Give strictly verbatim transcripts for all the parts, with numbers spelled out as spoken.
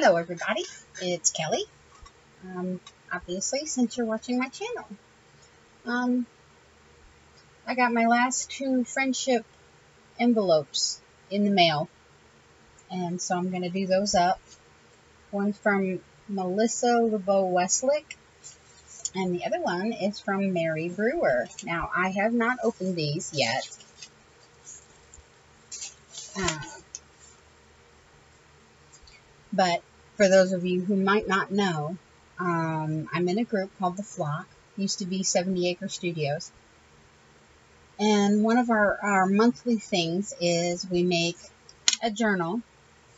Hello everybody, it's Kelly, um, obviously, since you're watching my channel. Um, I got my last two friendship envelopes in the mail, and so I'm going to do those up. One's from Melissa Lebeau-Weslick, and the other one is from Mary Brewer. Now, I have not opened these yet. Uh, But for those of you who might not know, um, I'm in a group called The Flock. It used to be seventy acre studios. And one of our, our monthly things is we make a journal.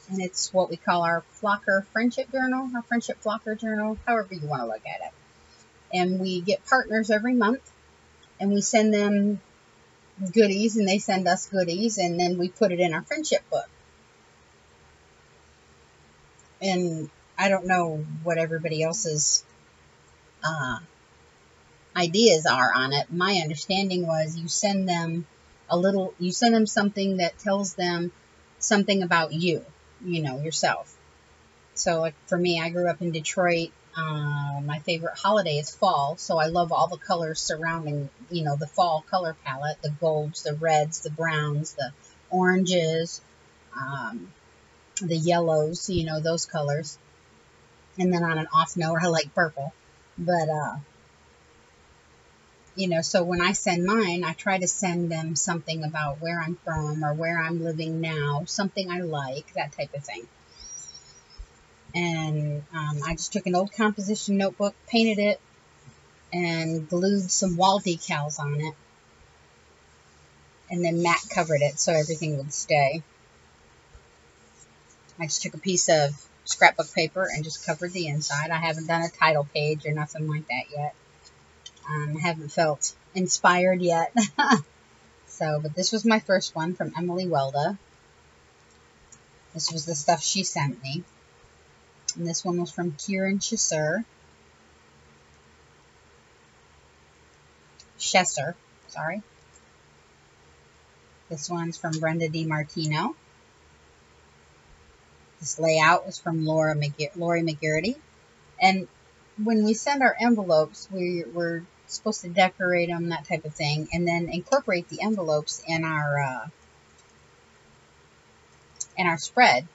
And it's what we call our Flocker Friendship Journal, our Friendship Flocker Journal, however you want to look at it. And we get partners every month. And we send them goodies, and they send us goodies. And then we put it in our friendship book. And I don't know what everybody else's uh, ideas are on it. My understanding was you send them a little, you send them something that tells them something about you, you know, yourself. So like for me, I grew up in Detroit. Uh, my favorite holiday is fall. So I love all the colors surrounding, you know, the fall color palette, the golds, the reds, the browns, the oranges, um, the yellows, you know, those colors. And then on an off note, I like purple. But, uh, you know, so when I send mine, I try to send them something about where I'm from or where I'm living now, something I like, that type of thing. And um, I just took an old composition notebook, painted it, and glued some wall decals on it. And then matte covered it so everything would stay. I just took a piece of scrapbook paper and just covered the inside. I haven't done a title page or nothing like that yet. Um, I haven't felt inspired yet. So, but this was my first one from Emily Welda. This was the stuff she sent me. And this one was from Kieran Chesser. Chesser, sorry. This one's from Brenda DiMartino. This layout was from Laura McGarity. And when we send our envelopes, we, we're supposed to decorate them, that type of thing, and then incorporate the envelopes in our uh, in our spread.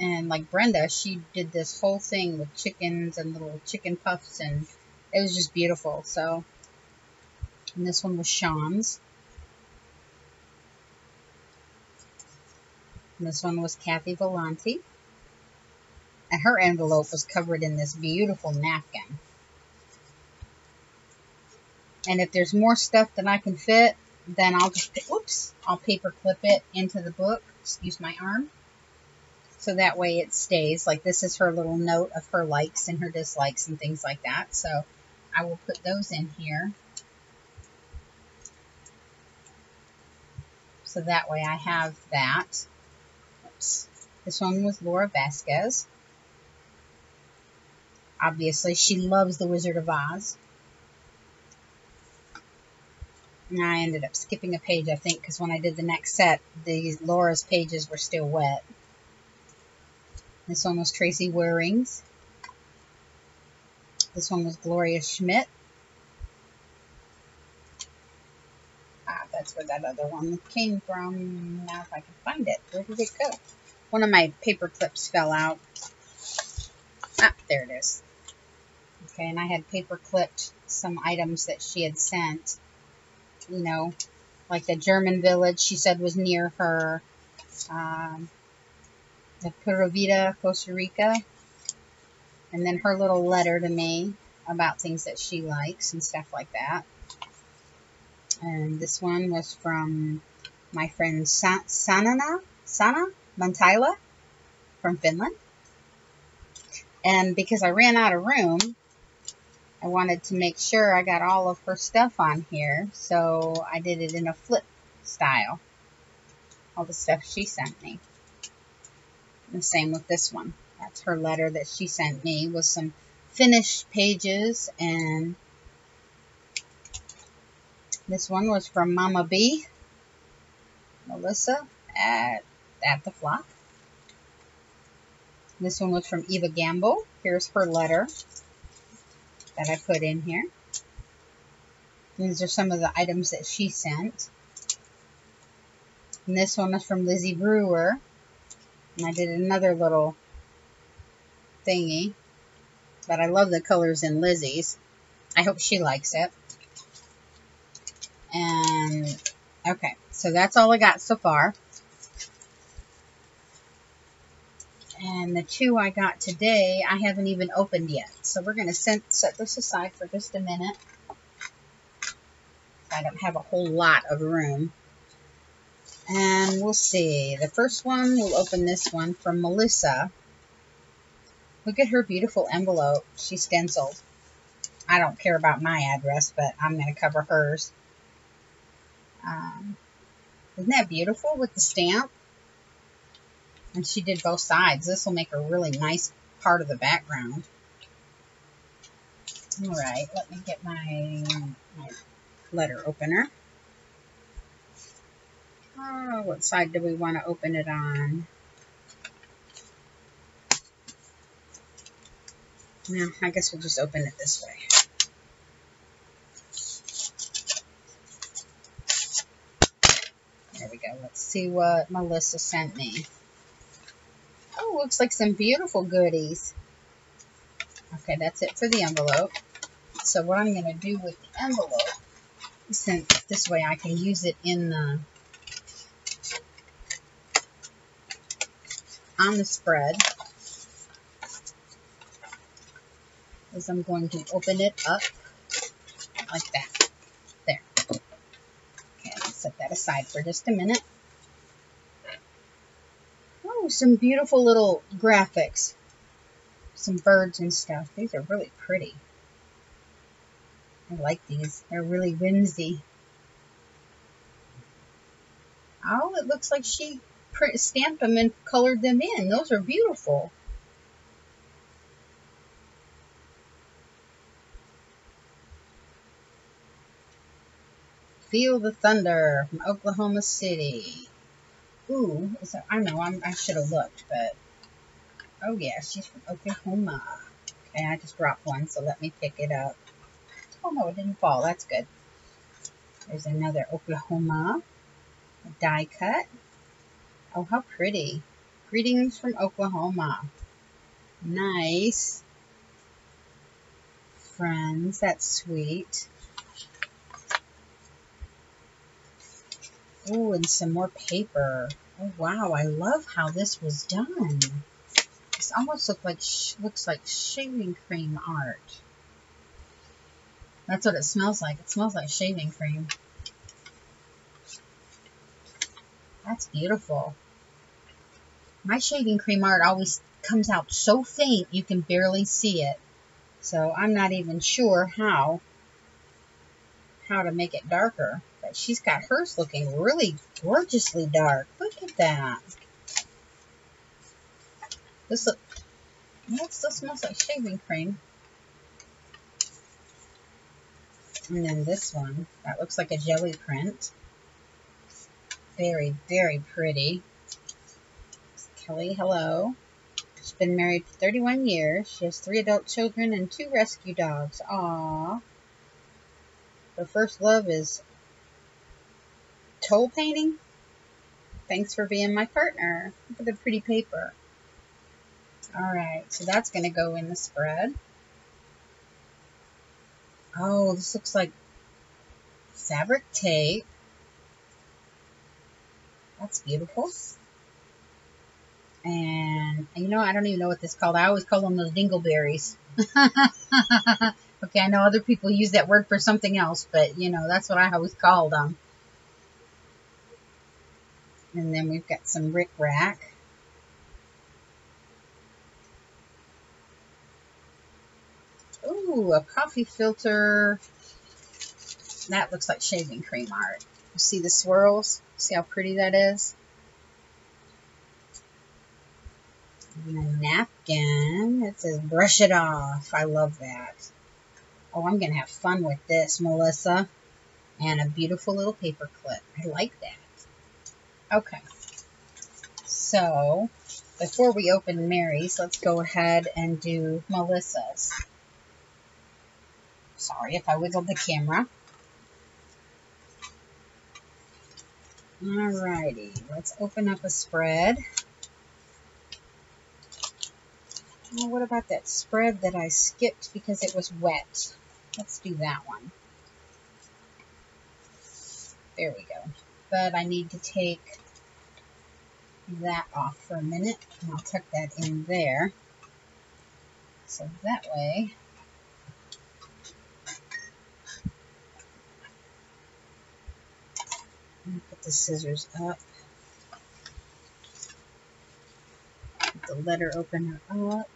And like Brenda, she did this whole thing with chickens and little chicken puffs, and it was just beautiful. So, and this one was Sean's. This one was Kathy Volanti, and her envelope was covered in this beautiful napkin. And if there's more stuff that I can fit, then I'll just, oops, I'll paper clip it into the book, excuse my arm, so that way it stays. Like this is her little note of her likes and her dislikes and things like that, so I will put those in here. So that way I have that. This one was Laura Vasquez. Obviously, she loves The Wizard of Oz. And I ended up skipping a page, I think, because when I did the next set, the Laura's pages were still wet. This one was Tracy Wehrings. This one was Gloria Schmidt. That's where that other one came from. Now if I can find it. Where did it go? One of my paper clips fell out. Ah, there it is. Okay, and I had paper clipped some items that she had sent. You know, like the German village she said was near her. Um, the Pura Vida Costa Rica. And then her little letter to me about things that she likes and stuff like that. And this one was from my friend Sa Sana Sana Mantila from Finland. And because I ran out of room, I wanted to make sure I got all of her stuff on here. So I did it in a flip style. All the stuff she sent me. And same with this one. That's her letter that she sent me with some finished pages. And this one was from Mama B, Melissa at, at The Flock. This one was from Eva Gamble. Here's her letter that I put in here. These are some of the items that she sent. And this one is from Lizzie Brewer. And I did another little thingy. But I love the colors in Lizzie's. I hope she likes it. And, okay. So that's all I got so far. And the two I got today, I haven't even opened yet. So we're going to set, set this aside for just a minute. I don't have a whole lot of room. And we'll see. The first one, we'll open this one from Melissa. Look at her beautiful envelope. She stenciled. I don't care about my address, but I'm going to cover hers. Um, isn't that beautiful with the stamp? And she did both sides. This will make a really nice part of the background. All right, let me get my, my letter opener. Oh, what side do we want to open it on? No, I guess we'll just open it this way. There we go. Let's see what Melissa sent me. Oh, looks like some beautiful goodies. Okay, that's it for the envelope. So what I'm going to do with the envelope, since this way I can use it in the, on the spread, is I'm going to open it up like that. There. Okay, let's set that aside for just a minute. Oh, some beautiful little graphics. Some birds and stuff. These are really pretty. I like these. They're really whimsy. Oh, it looks like she print, stamped them and colored them in. Those are beautiful. Feel the thunder from Oklahoma City. Ooh, is that, I know, I'm, I should have looked, but... Oh, yeah, she's from Oklahoma. Okay, I just dropped one, so let me pick it up. Oh, no, it didn't fall. That's good. There's another Oklahoma die cut. Oh, how pretty. Greetings from Oklahoma. Nice. Friends, that's sweet. Oh, and some more paper. Oh, wow, I love how this was done. This almost look like sh looks like shaving cream art. That's what it smells like. It smells like shaving cream. That's beautiful. My shaving cream art always comes out so faint you can barely see it. So I'm not even sure how, how to make it darker. But she's got hers looking really gorgeously dark. Look at that. This look, it still smells like shaving cream. And then this one, that looks like a jelly print. Very, very pretty. Kelly, hello. She's been married for thirty-one years. She has three adult children and two rescue dogs. Aww. Her first love is toll painting. Thanks for being my partner. Look at the pretty paper. Alright, so that's going to go in the spread. Oh, this looks like fabric tape. That's beautiful. And, you know, I don't even know what this is called. I always call them those dingleberries. Okay, I know other people use that word for something else, but, you know, that's what I always call them. And then we've got some rickrack. Ooh, a coffee filter. That looks like shaving cream art. You see the swirls? See how pretty that is? And a napkin. It says brush it off. I love that. Oh, I'm going to have fun with this, Melissa. And a beautiful little paper clip. I like that. Okay. So, before we open Mary's, let's go ahead and do Melissa's. Sorry if I wiggled the camera. Alrighty, let's open up a spread. Well, what about that spread that I skipped because it was wet? Let's do that one. There we go. But I need to take that off for a minute, and I'll tuck that in there. So that way, let me put the scissors up. Put the letter opener up.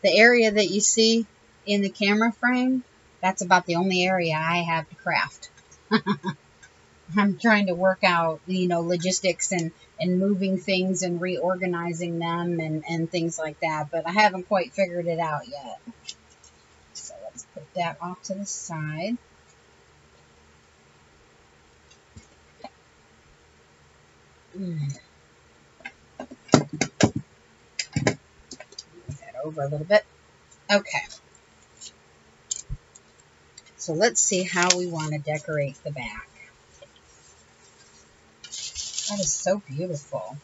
The area that you see in the camera frame, that's about the only area I have to craft. I'm trying to work out, you know, logistics and, and moving things and reorganizing them and, and things like that. But I haven't quite figured it out yet. So let's put that off to the side. Mm. Move that over a little bit. Okay. So let's see how we want to decorate the back. That is so beautiful.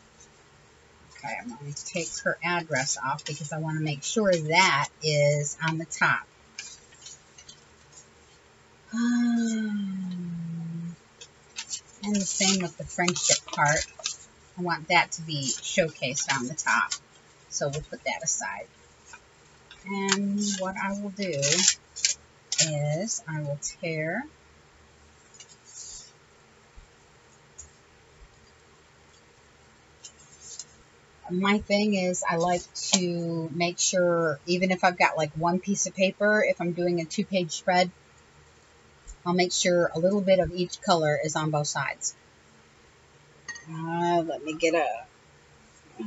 Okay, I'm going to take her address off because I want to make sure that is on the top. Um, and the same with the friendship part. I want that to be showcased on the top. So we'll put that aside. And what I will do is I will tear my thing is I like to make sure, even if I've got like one piece of paper, if I'm doing a two-page spread, I'll make sure a little bit of each color is on both sides. Uh, let me get a,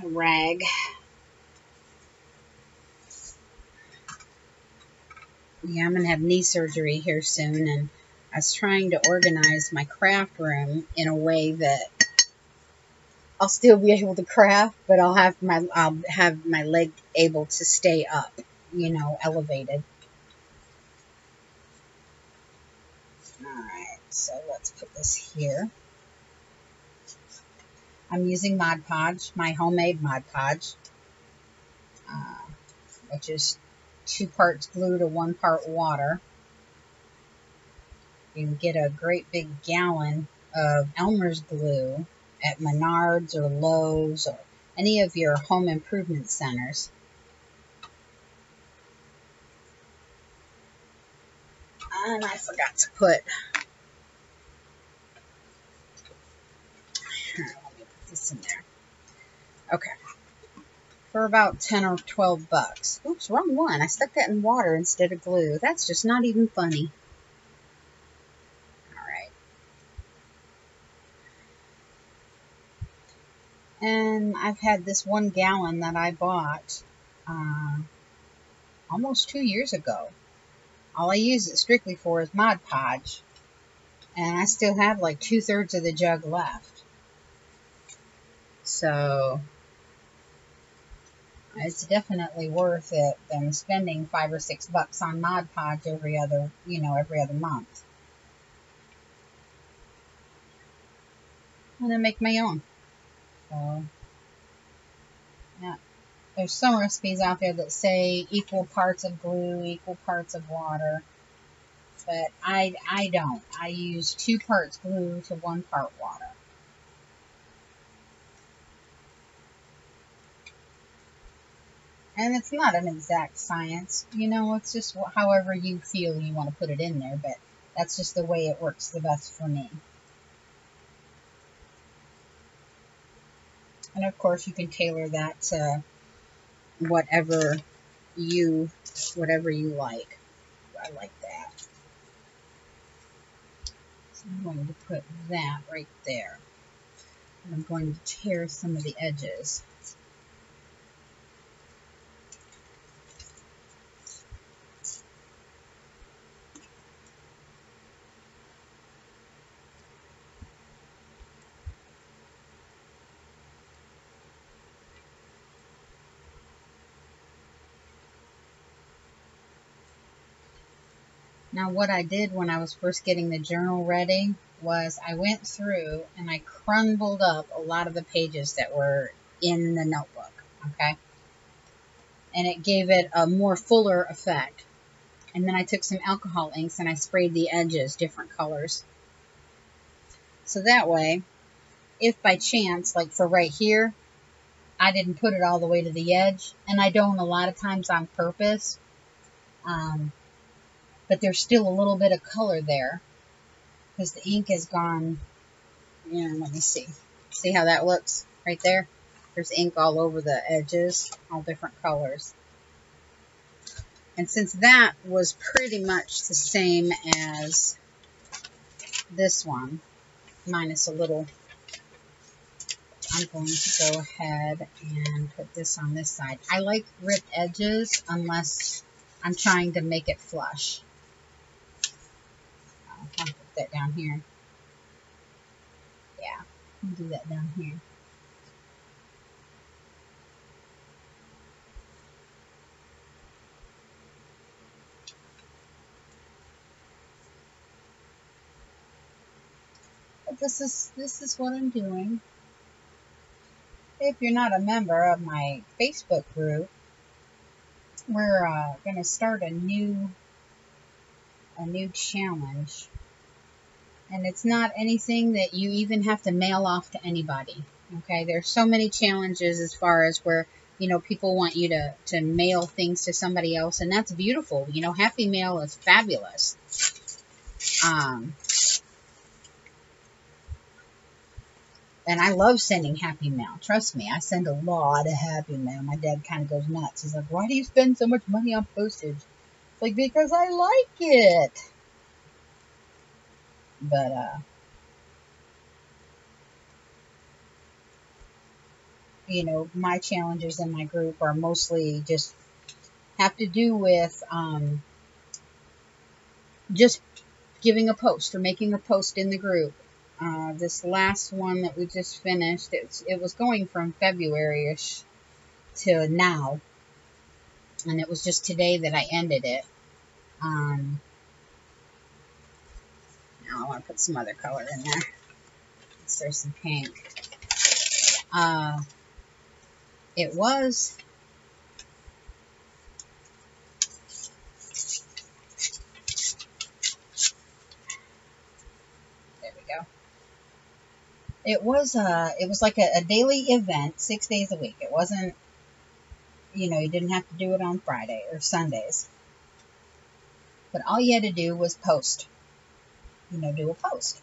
a rag. Yeah, I'm going to have knee surgery here soon, and I was trying to organize my craft room in a way that I'll still be able to craft, but I'll have my I'll have my leg able to stay up, you know, elevated. Alright, so let's put this here. I'm using Mod Podge, my homemade Mod Podge, uh, which is two parts glue to one part water. You can get a great big gallon of Elmer's glue at Menards or Lowe's or any of your home improvement centers. And I forgot to put, let me put this in there. Okay. For about ten or twelve bucks. Oops, wrong one. I stuck that in water instead of glue. That's just not even funny. And I've had this one gallon that I bought uh, almost two years ago. All I use it strictly for is Mod Podge. And I still have like two-thirds of the jug left. So it's definitely worth it than spending five or six bucks on Mod Podge every other, you know, every other month. And I make my own. So, yeah, there's some recipes out there that say equal parts of glue, equal parts of water, but I, I don't. I use two parts glue to one part water. And it's not an exact science, you know, it's just however you feel you want to put it in there, but that's just the way it works the best for me. And of course, you can tailor that to whatever you, whatever you like. I like that. So I'm going to put that right there. And I'm going to tear some of the edges. Now what I did when I was first getting the journal ready was I went through and I crumbled up a lot of the pages that were in the notebook, okay? And it gave it a more fuller effect. And then I took some alcohol inks and I sprayed the edges different colors. So that way, if by chance, like for right here, I didn't put it all the way to the edge, and I don't a lot of times on purpose, um, but there's still a little bit of color there because the ink has gone, you know, let me see. See how that looks right there? There's ink all over the edges, all different colors. And since that was pretty much the same as this one, minus a little, I'm going to go ahead and put this on this side. I like ripped edges unless I'm trying to make it flush. I'll put that down here. Yeah, I'll do that down here. This is this is what I'm doing. If you're not a member of my Facebook group, we're uh, gonna start a new a new challenge, and it's not anything that you even have to mail off to anybody. Okay, there's so many challenges as far as where, you know, people want you to to mail things to somebody else, and that's beautiful. You know, happy mail is fabulous. Um. And I love sending happy mail. Trust me, I send a lot of happy mail. My dad kind of goes nuts. He's like, why do you spend so much money on postage? It's like, because I like it. But, uh, you know, my challenges in my group are mostly just have to do with um, just giving a post or making a post in the group. Uh, this last one that we just finished, it, it was going from February-ish to now, and it was just today that I ended it. Um, now I want to put some other color in there. Let's throw some pink. Uh, it was... It was uh it was like a, a daily event, six days a week. It wasn't, you know, you didn't have to do it on Friday or Sundays. But all you had to do was post. You know, do a post.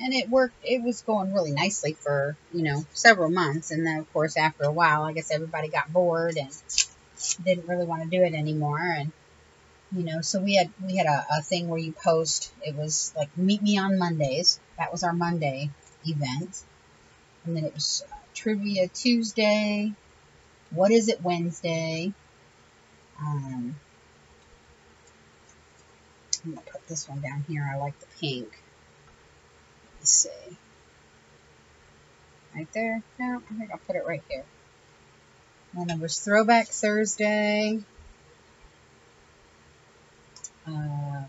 And it worked. It was going really nicely for, you know, several months. And then, of course, after a while, I guess everybody got bored and didn't really want to do it anymore. And, you know, so we had, we had a, a thing where you post. It was like, meet me on Mondays. That was our Monday event, and then it was uh, Trivia Tuesday, What Is It Wednesday, um, I'm going to put this one down here, I like the pink, let's see, right there, no, I think I'll put it right here, and then it was Throwback Thursday, uh,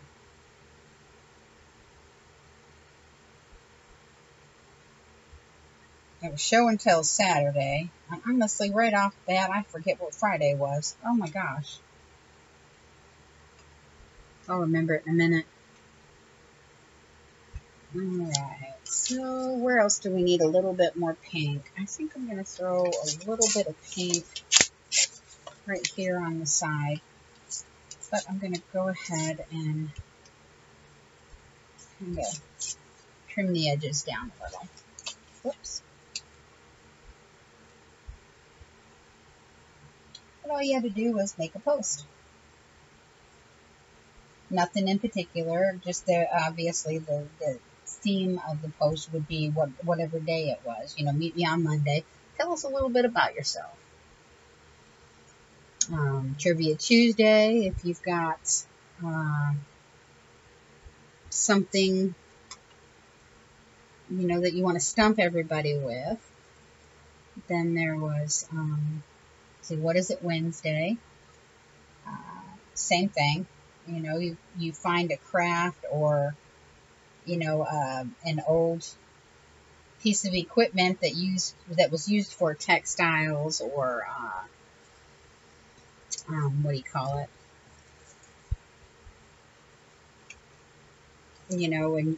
it was show and tell Saturday. And honestly, right off the bat, I forget what Friday was. Oh my gosh. I'll remember it in a minute. Alright, so where else do we need a little bit more pink? I think I'm going to throw a little bit of pink right here on the side. But I'm going to go ahead and kind of trim the edges down a little. Whoops. But all you had to do was make a post. Nothing in particular, just the, obviously the, the theme of the post would be what, whatever day it was. You know, meet me on Monday. Tell us a little bit about yourself. Um, Trivia Tuesday, if you've got uh, something, you know, that you want to stump everybody with. Then there was... Um, see, what is it Wednesday? Uh, same thing. You know, you, you find a craft or, you know, uh, an old piece of equipment that used that was used for textiles or, uh, um, what do you call it? You know, and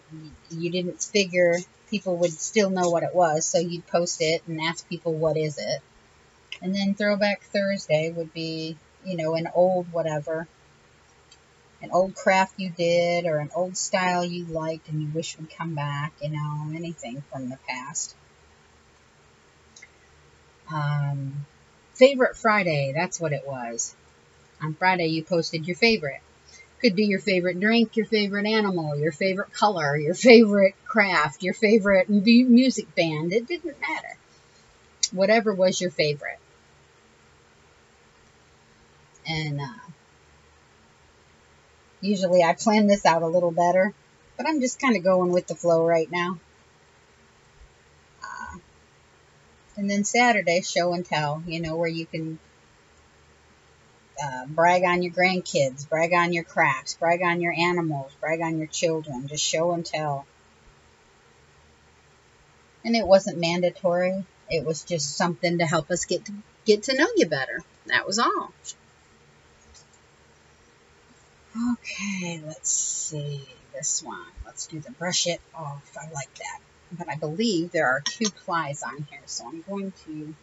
you didn't figure people would still know what it was, so you'd post it and ask people, what is it? And then Throwback Thursday would be, you know, an old whatever, an old craft you did or an old style you liked and you wish would come back, you know, anything from the past. Um, favorite Friday, that's what it was. On Friday, you posted your favorite. Could be your favorite drink, your favorite animal, your favorite color, your favorite craft, your favorite music band. It didn't matter. Whatever was your favorite. And uh, usually I plan this out a little better, but I'm just kind of going with the flow right now. Uh, and then Saturday, show and tell, you know, where you can Uh, brag on your grandkids, brag on your crafts, brag on your animals, brag on your children, just show and tell. And it wasn't mandatory. It was just something to help us get to, get to know you better. That was all. Okay, let's see this one. Let's do the brush it off. I like that. But I believe there are two plies on here, so I'm going to...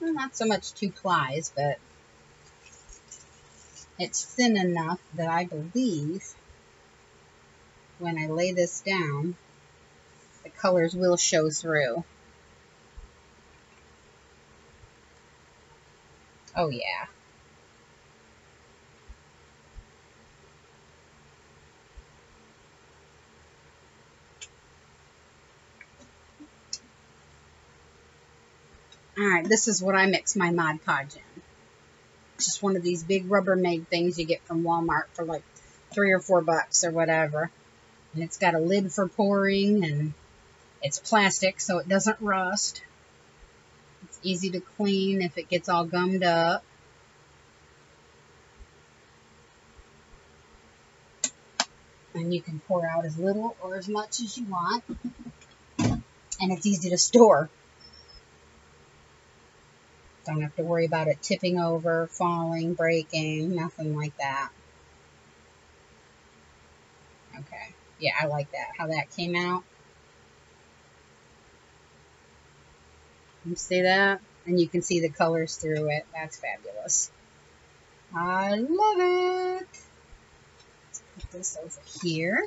Well, not so much two plies, but it's thin enough that I believe when I lay this down, the colors will show through. Oh, yeah. Alright, this is what I mix my Mod Podge in. It's just one of these big Rubbermaid things you get from Walmart for like three or four bucks or whatever. And it's got a lid for pouring, and it's plastic so it doesn't rust. It's easy to clean if it gets all gummed up. And you can pour out as little or as much as you want. And it's easy to store. Don't have to worry about it tipping over, falling, breaking, nothing like that. Okay. Yeah, I like that, how that came out. You see that? And you can see the colors through it. That's fabulous. I love it. Let's put this over here.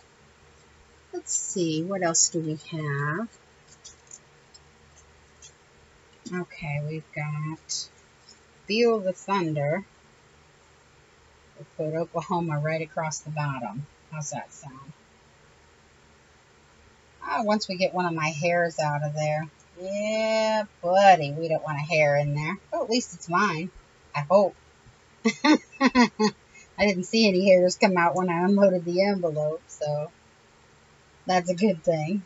Let's see, what else do we have? Okay, we've got Feel the Thunder. We'll put Oklahoma right across the bottom. How's that sound? Oh, once we get one of my hairs out of there. Yeah, buddy, we don't want a hair in there. Well, at least it's mine. I hope. I didn't see any hairs come out when I unloaded the envelope, so that's a good thing.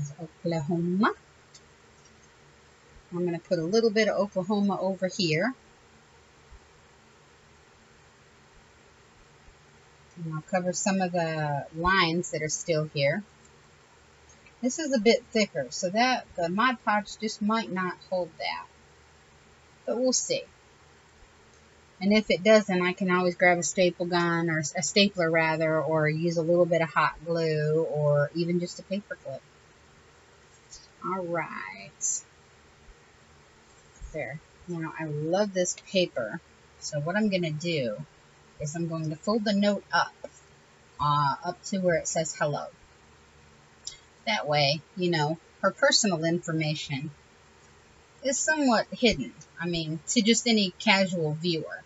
Is Oklahoma. I'm going to put a little bit of Oklahoma over here. And I'll cover some of the lines that are still here. This is a bit thicker, so that the Mod Podge just might not hold that. But we'll see. And if it doesn't, I can always grab a staple gun, or a stapler rather, or use a little bit of hot glue, or even just a paper clip. Alright, there. Now I love this paper, so what I'm going to do is I'm going to fold the note up, uh, up to where it says hello. That way, you know, her personal information is somewhat hidden, I mean, to just any casual viewer.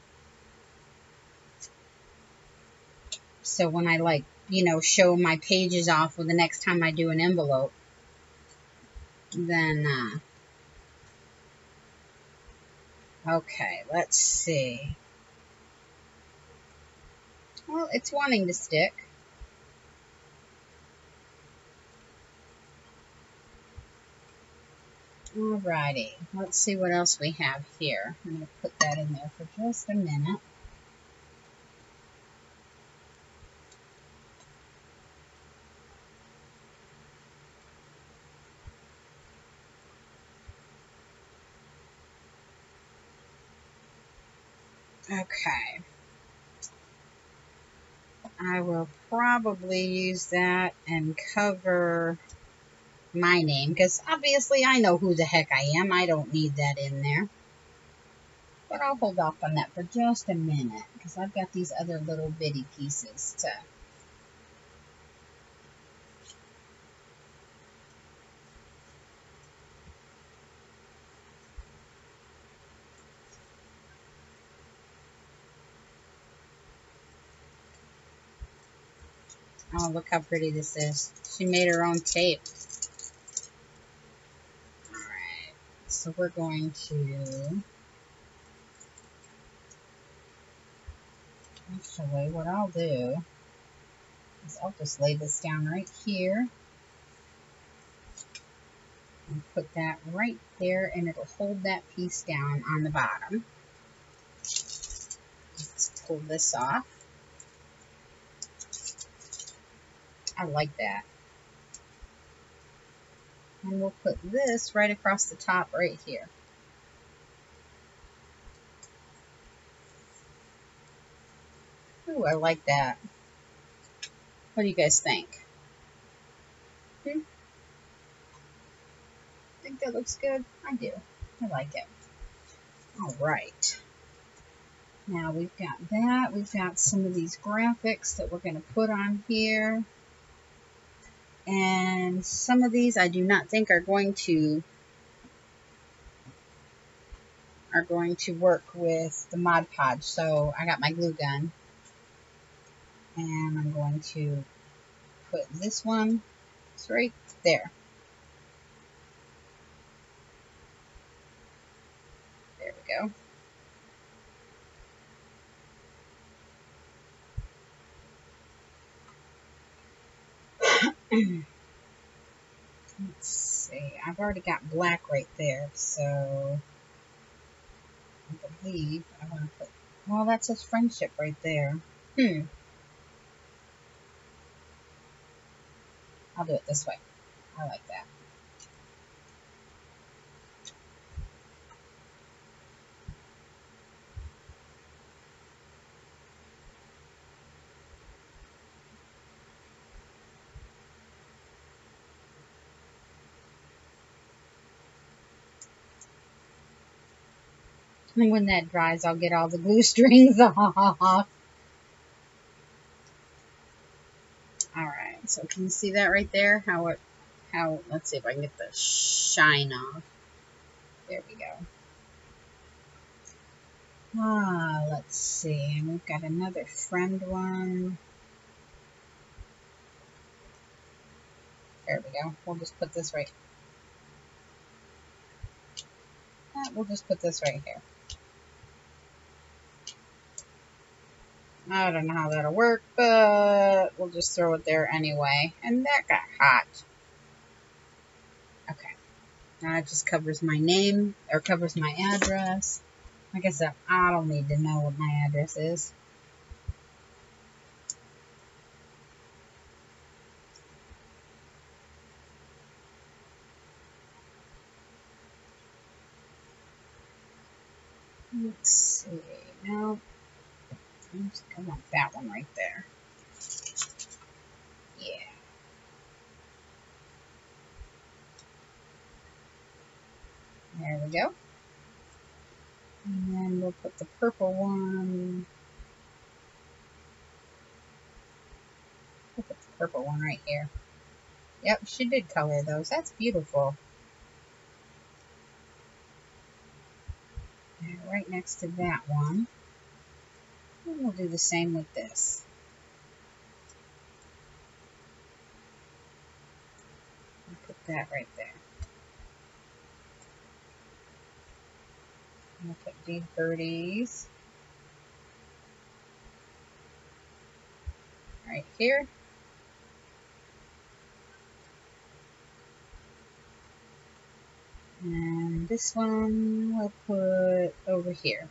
So when I, like, you know, show my pages off for the next time I do an envelope, then, uh, okay, let's see. Well, it's wanting to stick. Alrighty, let's see what else we have here. I'm going to put that in there for just a minute. Okay. I will probably use that and cover my name, because obviously I know who the heck I am. I don't need that in there. But I'll hold off on that for just a minute, because I've got these other little bitty pieces to Oh, look how pretty this is. She made her own tape. Alright, so we're going to... Actually, what I'll do is I'll just lay this down right here. And put that right there, and it'll hold that piece down on the bottom. Let's pull this off. I like that. And we'll put this right across the top right here. Ooh, I like that. What do you guys think? Hmm? Think that looks good? I do. I like it. All right. Now we've got that. We've got some of these graphics that we're going to put on here. And some of these I do not think are going to are going to work with the Mod Podge. So I got my glue gun, and I'm going to put this one. It's right there. There we go. Let's see, I've already got black right there, so I believe I want to put, well, that says friendship right there. Hmm. I'll do it this way. I like that. And when that dries, I'll get all the glue strings off. Alright, so can you see that right there? How it, how, let's see if I can get the shine off. There we go. Ah, let's see. And we've got another friend one. There we go. We'll just put this right. We'll just put this right here. I don't know how that'll work, but we'll just throw it there anyway. And that got hot. Okay. Now it just covers my name, or covers my address. Like I said, I don't need to know what my address is. Let's see, now, I'm just going to want that one right there. Yeah. There we go. And then we'll put the purple one. We'll put the purple one right here. Yep, she did color those. That's beautiful. Right next to that one. And we'll do the same with this. I'll put that right there. We'll put D thirties right here. And this one we'll put over here.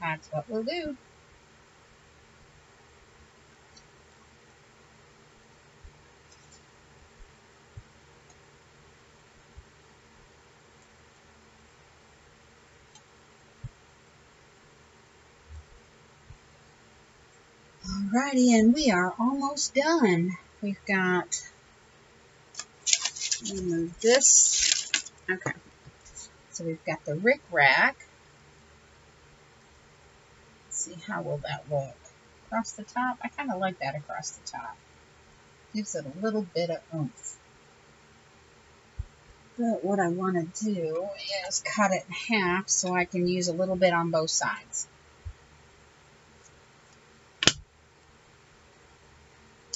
That's what we'll do. Alrighty, and we are almost done. We've got, remove this. Okay, so we've got the rickrack. Let's see, how will that look? Across the top? I kind of like that across the top. Gives it a little bit of oomph. But what I want to do is cut it in half so I can use a little bit on both sides.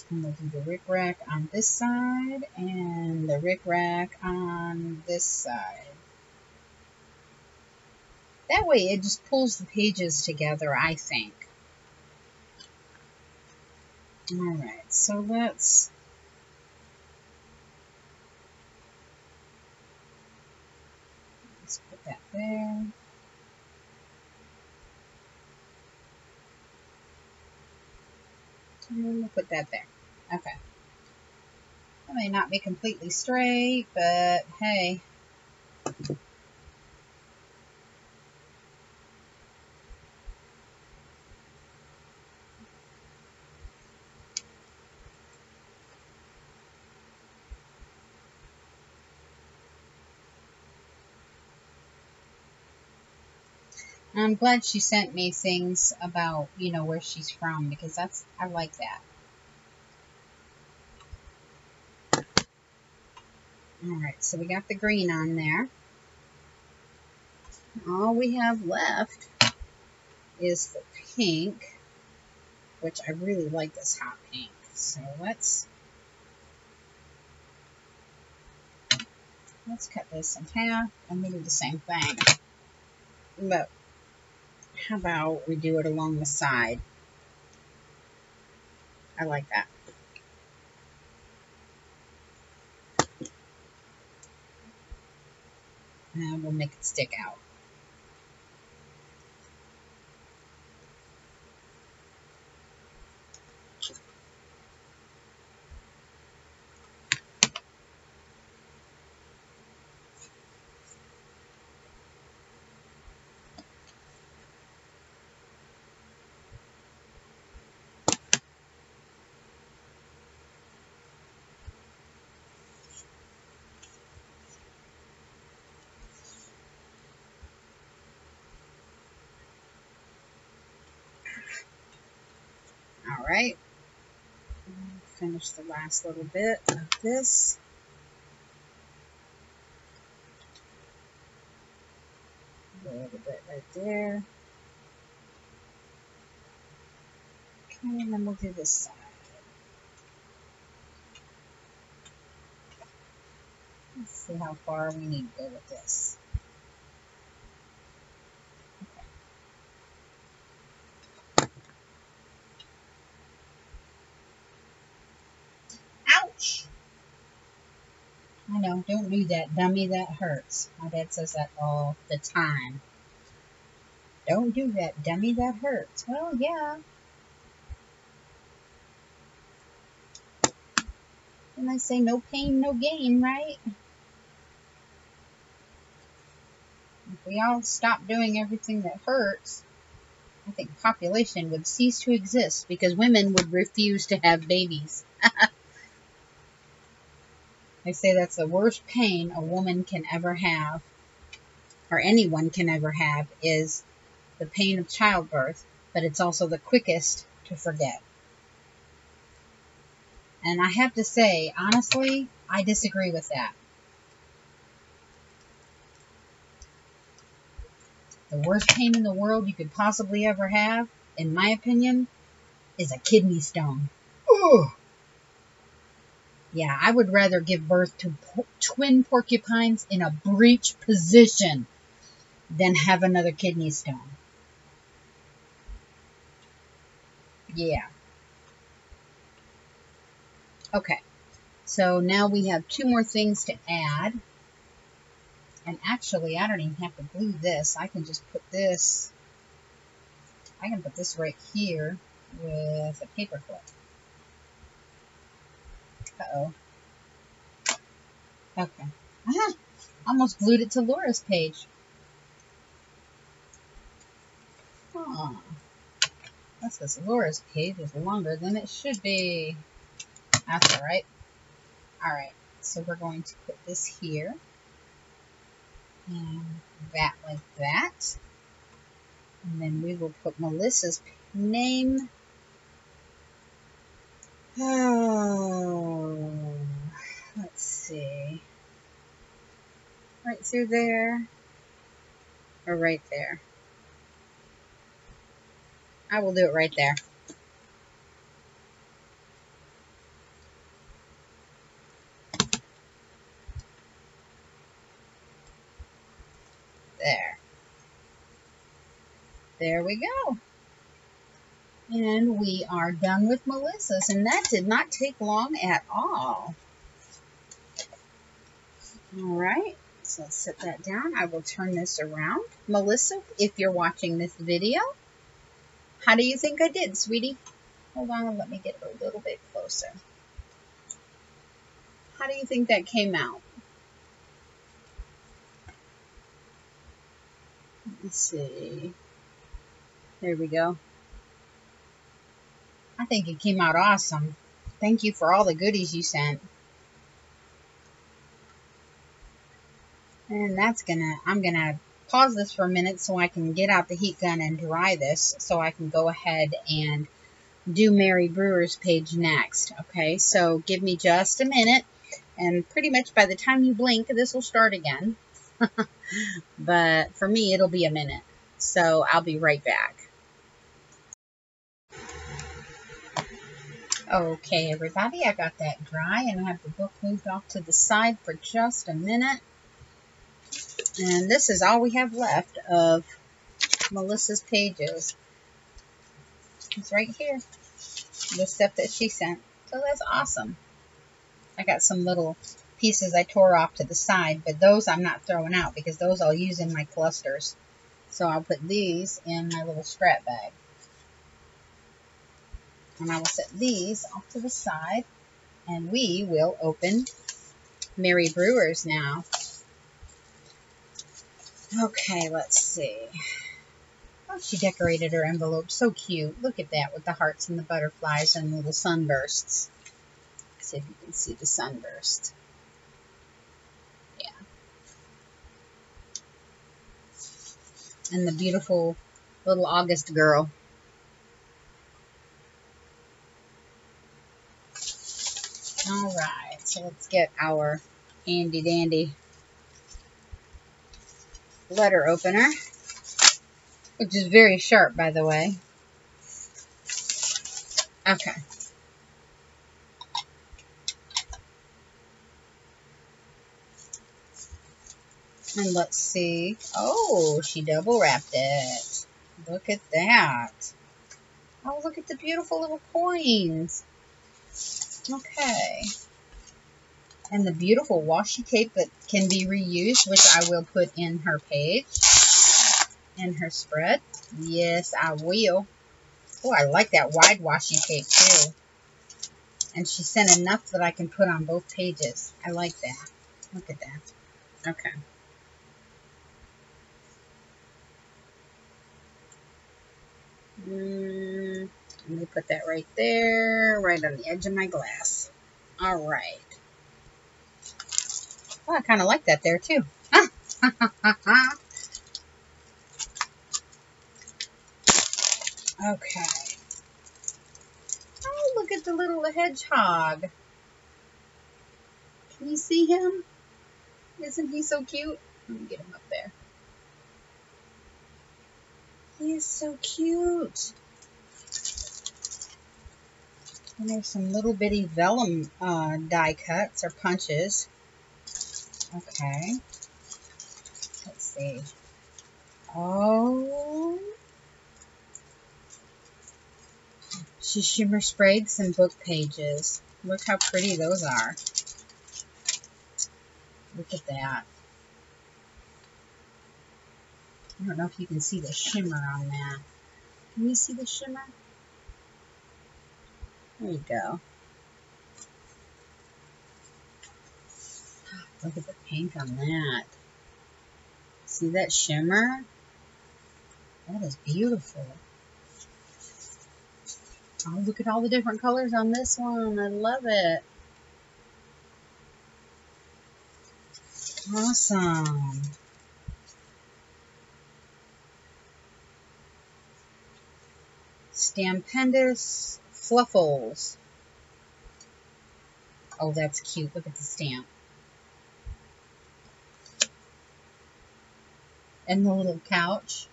And we'll do the rickrack on this side and the rickrack on this side. That way it just pulls the pages together, I think. Alright, so let's let's put that there. And then we'll put that there. Okay. It may not be completely straight, but hey. I'm glad she sent me things about, you know, where she's from, because that's, I like that. Alright, so we got the green on there. All we have left is the pink, which I really like this hot pink. So let's, let's cut this in half, and we do the same thing. But how about we do it along the side? I like that. And we'll make it stick out. Alright, finish the last little bit of this. A little bit right there. Okay, and then we'll do this side. Let's see how far we need to go with this. I know, don't do that, dummy, that hurts. My dad says that all the time. Don't do that, dummy, that hurts. Well, yeah. And I say no pain, no gain, right? If we all stop doing everything that hurts, I think population would cease to exist because women would refuse to have babies. They say that's the worst pain a woman can ever have, or anyone can ever have, is the pain of childbirth, but it's also the quickest to forget. And I have to say, honestly, I disagree with that. The worst pain in the world you could possibly ever have, in my opinion, is a kidney stone. Ugh. Yeah, I would rather give birth to po twin porcupines in a breech position than have another kidney stone. Yeah. Okay, so now we have two more things to add. And actually, I don't even have to glue this. I can just put this, I can put this right here with a paper clip. Uh-oh. Okay. Aha! Almost glued it to Laura's page. Huh. That's because Laura's page is longer than it should be. That's all right. All right. So we're going to put this here. And that like that. And then we will put Melissa's name. Oh, let's see. Right through there, or right there. I will do it right there. There. There we go. And we are done with Melissa's, and that did not take long at all. All right, so let's set that down. I will turn this around. Melissa, if you're watching this video, how do you think I did, sweetie? Hold on and let me get a little bit closer. How do you think that came out? Let's see. There we go. I think it came out awesome. Thank you for all the goodies you sent. And that's gonna, I'm gonna pause this for a minute so I can get out the heat gun and dry this so I can go ahead and do Mary Brewer's page next. Okay, so give me just a minute, and pretty much by the time you blink, this will start again. But for me, it'll be a minute. So I'll be right back. Okay, everybody, I got that dry, and I have the book moved off to the side for just a minute. And this is all we have left of Melissa's pages. It's right here, the stuff that she sent. So that's awesome. I got some little pieces I tore off to the side, but those I'm not throwing out because those I'll use in my clusters. So I'll put these in my little scrap bag. And I will set these off to the side, and we will open Mary Brewer's now. Okay, let's see. Oh, she decorated her envelope so cute. Look at that with the hearts and the butterflies and little sunbursts. Let's see if you can see the sunburst. Yeah. And the beautiful little August girl. All right, so let's get our handy dandy letter opener, which is very sharp, by the way. Okay. And let's see. Oh, she double wrapped it. Look at that. Oh, look at the beautiful little coins. Okay, and the beautiful washi tape that can be reused, which I will put in her page, in her spread. Yes, I will. Oh, I like that wide washi tape, too. And she sent enough that I can put on both pages. I like that. Look at that. Okay. Mm. Let me put that right there, right on the edge of my glass. All right. Well, I kind of like that there, too. Okay. Oh, look at the little hedgehog. Can you see him? Isn't he so cute? Let me get him up there. He is so cute. And there's some little bitty vellum uh, die cuts or punches. Okay. Let's see. Oh. She shimmer sprayed some book pages. Look how pretty those are. Look at that. I don't know if you can see the shimmer on that. Can you see the shimmer? There you go. Look at the pink on that. See that shimmer? That is beautiful. Oh, look at all the different colors on this one. I love it. Awesome. Stampendous Fluffles. Oh, that's cute. Look at the stamp. And the little couch.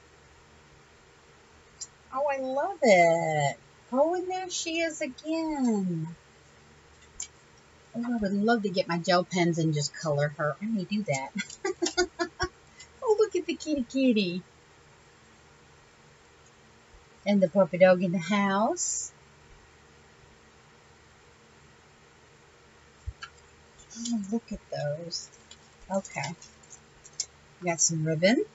Oh, I love it. Oh, and there she is again. Oh, I would love to get my gel pens and just color her. I may do that. Oh, look at the kitty kitty. And the puppy dog in the house. Oh, look at those. Okay. We got some ribbon.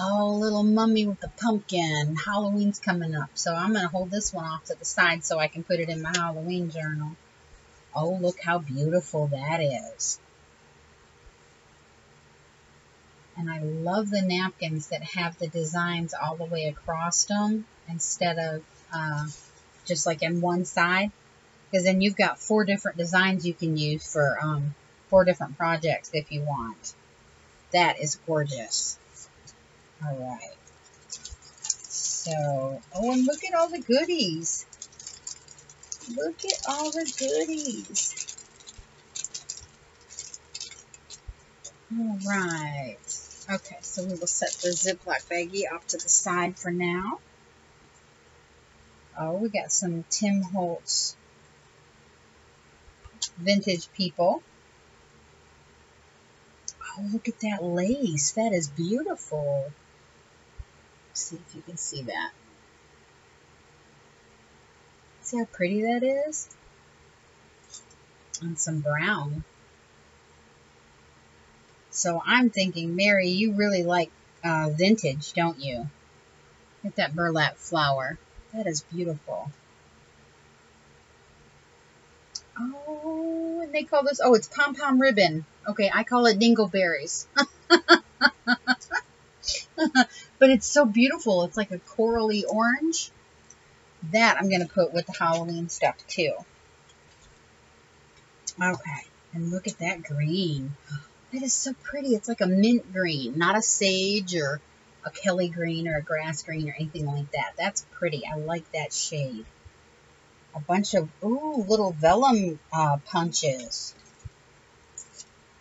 Oh, little mummy with the pumpkin. Halloween's coming up, so I'm going to hold this one off to the side so I can put it in my Halloween journal. Oh, look how beautiful that is. And I love the napkins that have the designs all the way across them instead of uh, just like in one side. Because then you've got four different designs you can use for um, four different projects if you want. That is gorgeous. All right, so, oh, and look at all the goodies. Look at all the goodies. All right, okay, so we will set the Ziploc baggie off to the side for now. Oh, we got some Tim Holtz vintage people. Oh, look at that lace. That is beautiful. See if you can see that. See how pretty that is? And some brown. So I'm thinking, Mary, you really like uh, vintage, don't you? Look at that burlap flower. That is beautiful. Oh, and they call this, oh, it's pom-pom ribbon. Okay, I call it dingleberries. But it's so beautiful. It's like a corally orange. That I'm going to put with the Halloween stuff, too. Okay, and look at that green. That is so pretty. It's like a mint green, not a sage or a Kelly green or a grass green or anything like that. That's pretty. I like that shade. A bunch of, ooh, little vellum uh, punches.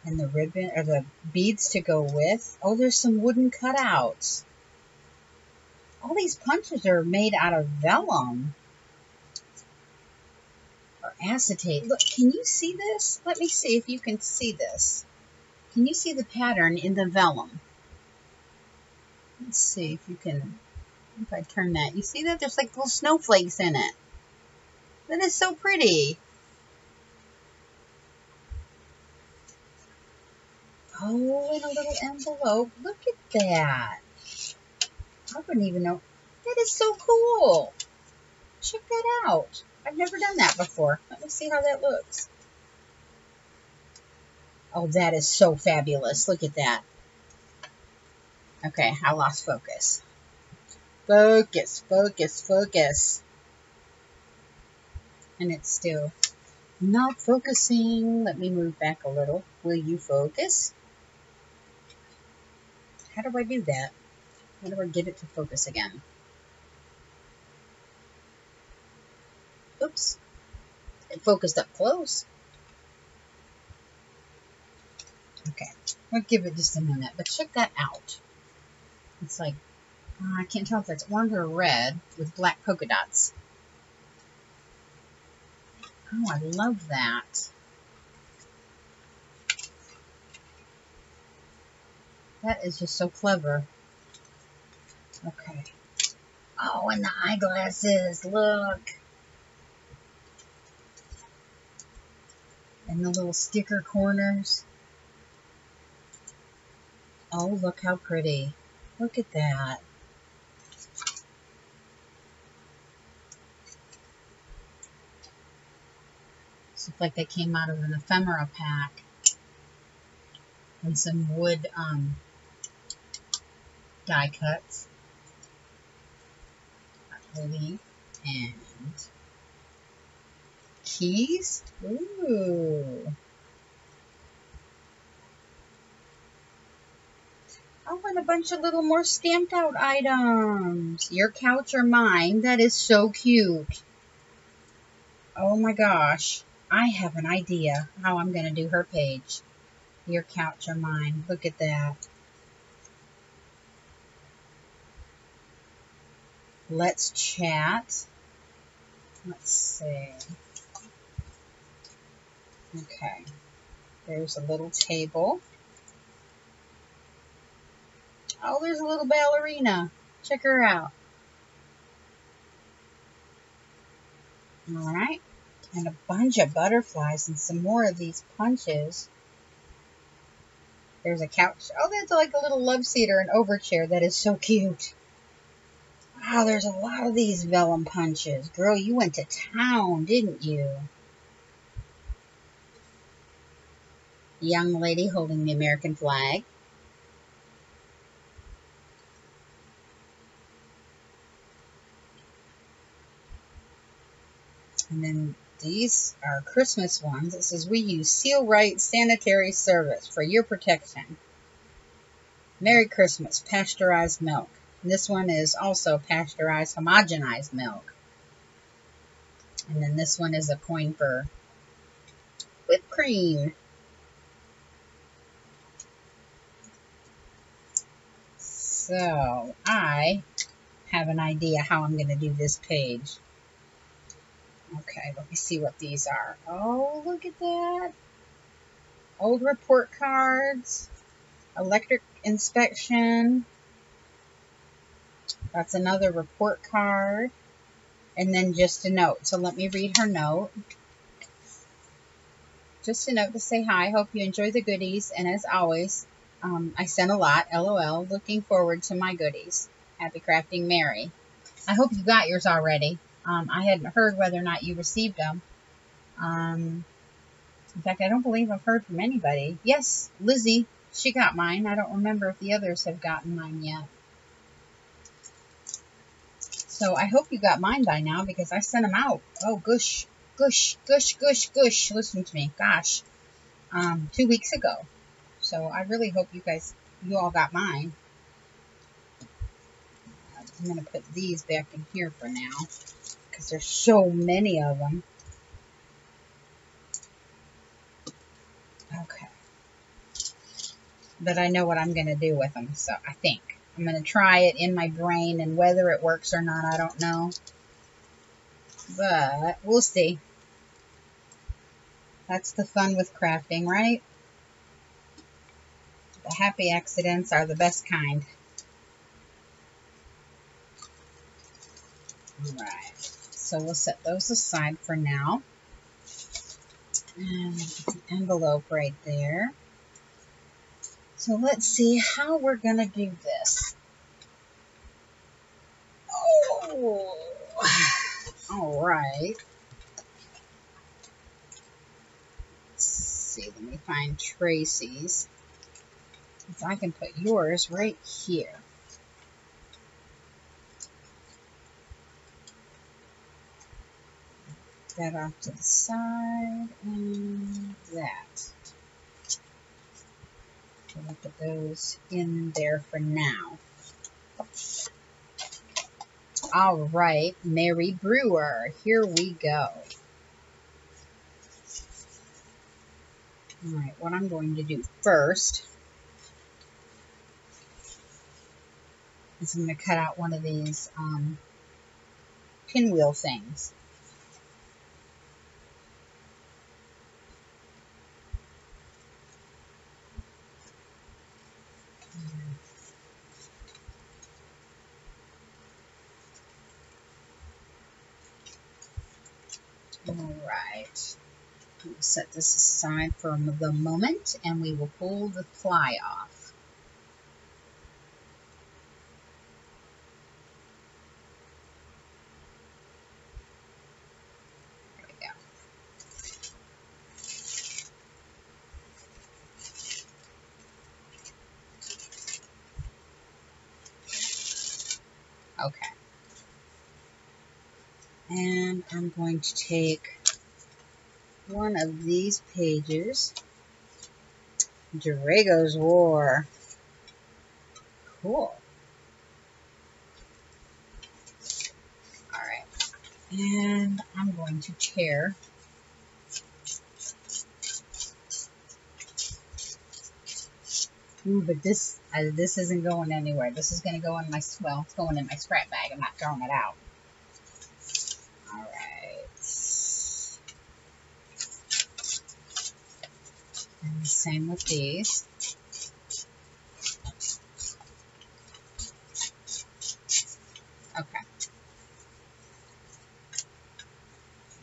And the ribbon, or the beads to go with. Oh, there's some wooden cutouts. All these punches are made out of vellum. Or acetate. Look, can you see this? Let me see if you can see this. Can you see the pattern in the vellum? Let's see if you can, if I turn that. You see that? There's like little snowflakes in it. That is so pretty. Oh, and a little envelope. Look at that. I wouldn't even know. That is so cool. Check that out. I've never done that before. Let me see how that looks. Oh, that is so fabulous. Look at that. Okay, I lost focus. Focus, focus, focus. And it's still not focusing. Let me move back a little. Will you focus? How do I do that? How do I get it to focus again? Oops. It focused up close. Okay. I'll give it just a minute, but check that out. It's like, oh, I can't tell if that's orange or red with black polka dots. Oh, I love that. That is just so clever. Okay. Oh, and the eyeglasses, look. and the little sticker corners. Oh, look how pretty. Look at that. Looks like they came out of an ephemera pack and some wood um, die cuts, I believe, and keys. Ooh. Oh, and a bunch of little more stamped out items. Your couch or mine? That is so cute. Oh my gosh. I have an idea how I'm going to do her page. Your couch or mine. Look at that. Let's chat. Let's see. Okay. There's a little table. Oh, there's a little ballerina. Check her out. All right. And a bunch of butterflies and some more of these punches. There's a couch. Oh, that's like a little love seat or an overchair. That is so cute. Wow, there's a lot of these vellum punches. Girl, you went to town, didn't you? Young lady holding the American flag. And then these are Christmas ones. It says, we use Seal Right Sanitary Service for your protection. Merry Christmas, pasteurized milk. And this one is also pasteurized, homogenized milk. And then this one is a coin for whipped cream. So, I have an idea how I'm going to do this page. Okay, let me see what these are. Oh, look at that. Old report cards. Electric inspection. That's another report card. And then just a note. So let me read her note. Just a note to say hi. Hope you enjoy the goodies. And as always, um, I sent a lot. LOL. Looking forward to my goodies. Happy crafting, Mary. I hope you got yours already. Um, I hadn't heard whether or not you received them. Um, in fact, I don't believe I've heard from anybody. Yes, Lizzie, she got mine. I don't remember if the others have gotten mine yet. So I hope you got mine by now because I sent them out. Oh, gosh, gosh, gosh, gosh, gosh. Listen to me. Gosh. Um, two weeks ago. So I really hope you guys, you all got mine. I'm going to put these back in here for now. Because there's so many of them. Okay. But I know what I'm going to do with them, so I think. I'm going to try it in my brain, and whether it works or not, I don't know. But we'll see. That's the fun with crafting, right? The happy accidents are the best kind. Alright, so we'll set those aside for now. And the envelope right there. So let's see how we're going to do this. Oh! Alright. Let's see, let me find Tracy's. If I can put yours right here. That off to the side, and that. We'll put those in there for now. All right, Mary Brewer, here we go. All right, what I'm going to do first is I'm going to cut out one of these um, pinwheel things. All right, We'll set this aside for the moment and we will pull the ply off. There we go. Okay. And I'm going to take one of these pages, Drago's War. Cool. Alright. And I'm going to tear Ooh, but this uh, this isn't going anywhere. This is gonna go in my well, it's going in my scrap bag. I'm not throwing it out. And the same with these. Okay.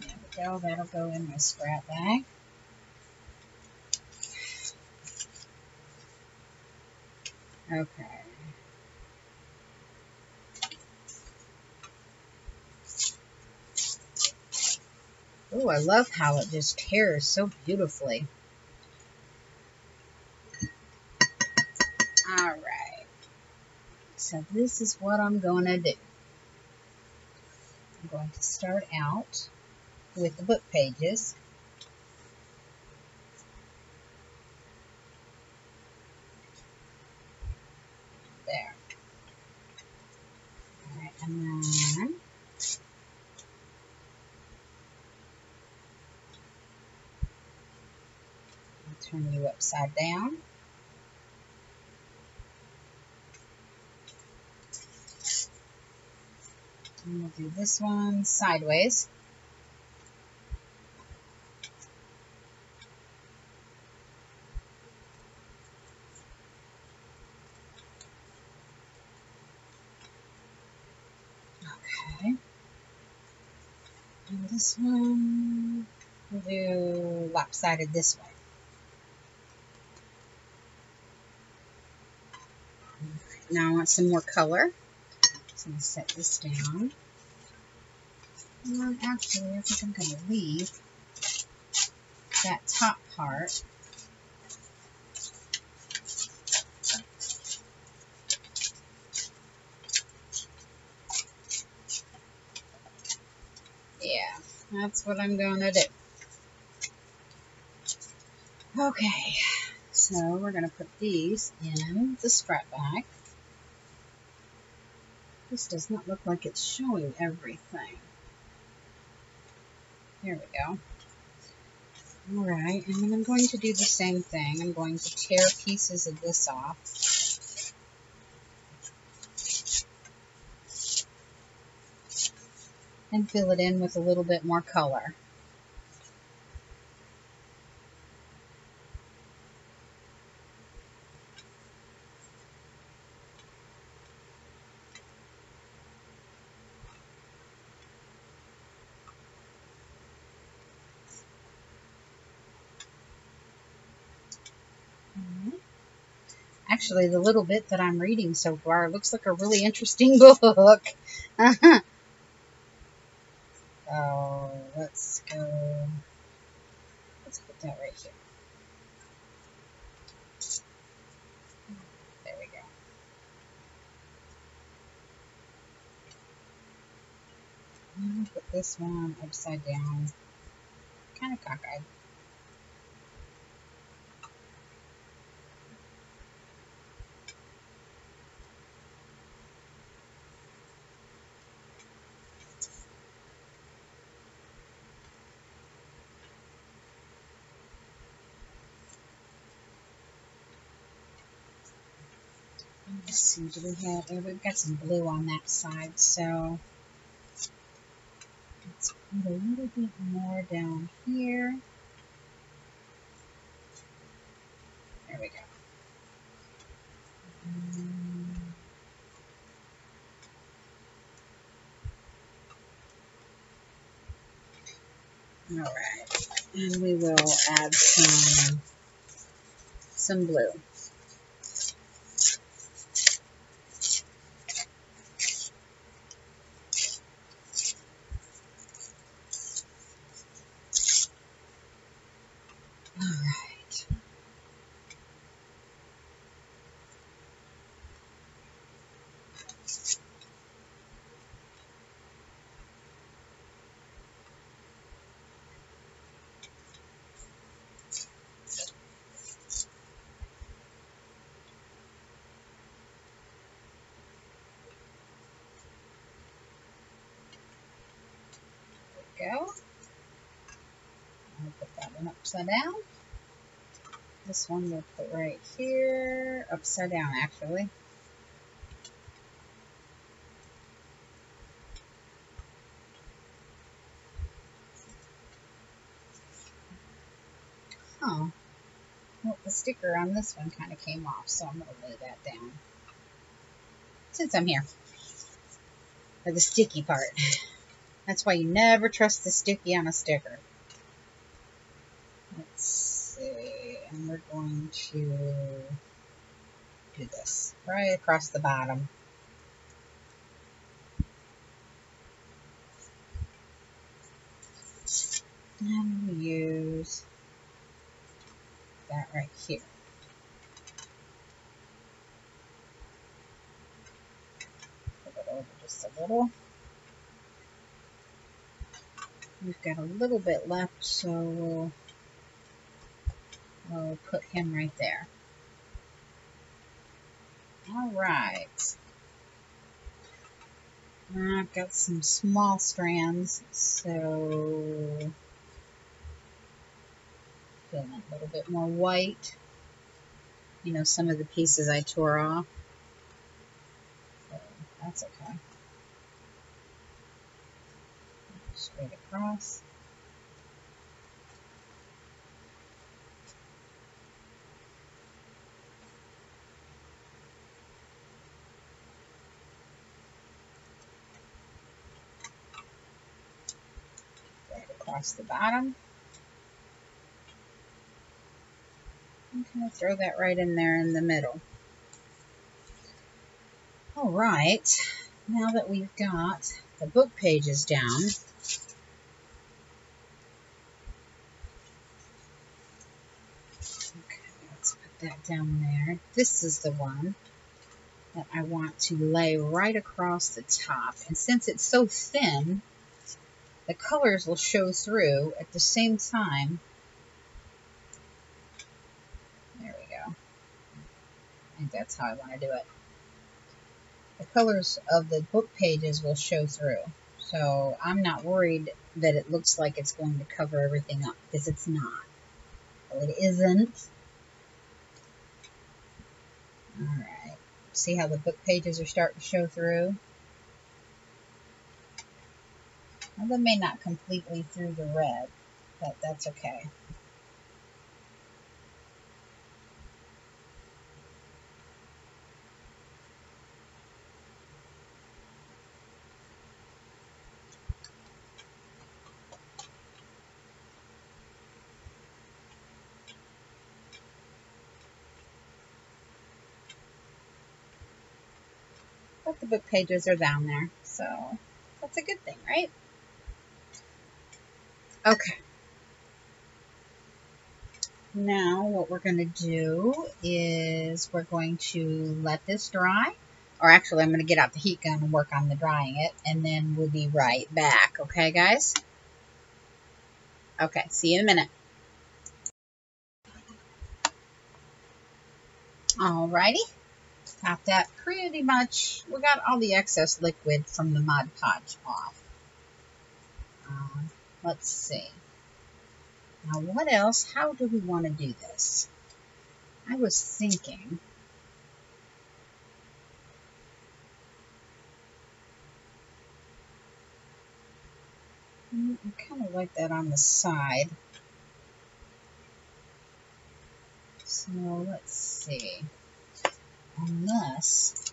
There we go. That'll go in my scrap bag. Okay. Oh, I love how it just tears so beautifully. So this is what I'm going to do. I'm going to start out with the book pages. There. All right, and then I'll turn you upside down. And we'll do this one sideways. Okay. And this one, we'll do lopsided this way. Now I want some more color. I'm going to set this down. And actually, I think I'm going to leave that top part. Yeah, that's what I'm going to do. Okay, so we're going to put these in the scrap bag. This does not look like it's showing everything. There we go. Alright, and then I'm going to do the same thing. I'm going to tear pieces of this off. And fill it in with a little bit more color. Actually, the little bit that I'm reading so far looks like a really interesting book. Uh-huh. So, let's go. Let's put that right here. There we go. I'm going to put this one upside down. Kind of cockeyed. Let's see, do we have, oh, we've got some blue on that side, so let's put a little bit more down here. There we go. Um, All right, and we will add some, some blue. Go. I'll put that one upside down. This one we'll put right here, upside down actually. Huh. Well, the sticker on this one kind of came off, so I'm going to lay that down. Since I'm here. Or the sticky part. That's why you never trust the sticky on a sticker. Let's see, and we're going to do this right across the bottom. And we use that right here. Put it over just a little. We've got a little bit left, so we'll, we'll put him right there. All right. I've got some small strands, so feeling a little bit more white. You know, some of the pieces I tore off. So that's okay. Straight across. Right across the bottom. I'm going to throw that right in there in the middle. All right, now that we've got the book pages down, that down there. This is the one that I want to lay right across the top, and since it's so thin, the colors will show through at the same time. There we go. I think that's how I want to do it. The colors of the book pages will show through, so I'm not worried that it looks like it's going to cover everything up, because it's not. Well, it isn't. Alright, see how the book pages are starting to show through? Well, they may not completely through the red, but that's okay. The book pages are down there, so that's a good thing, right? Okay. Now what we're going to do is we're going to let this dry, or actually I'm going to get out the heat gun and work on the drying it, and then we'll be right back. Okay, guys? Okay, see you in a minute. Alrighty. Got that pretty much. We got all the excess liquid from the Mod Podge off. Um, let's see. Now what else? How do we want to do this? I was thinking. I kind of like that on the side. So let's see. Unless,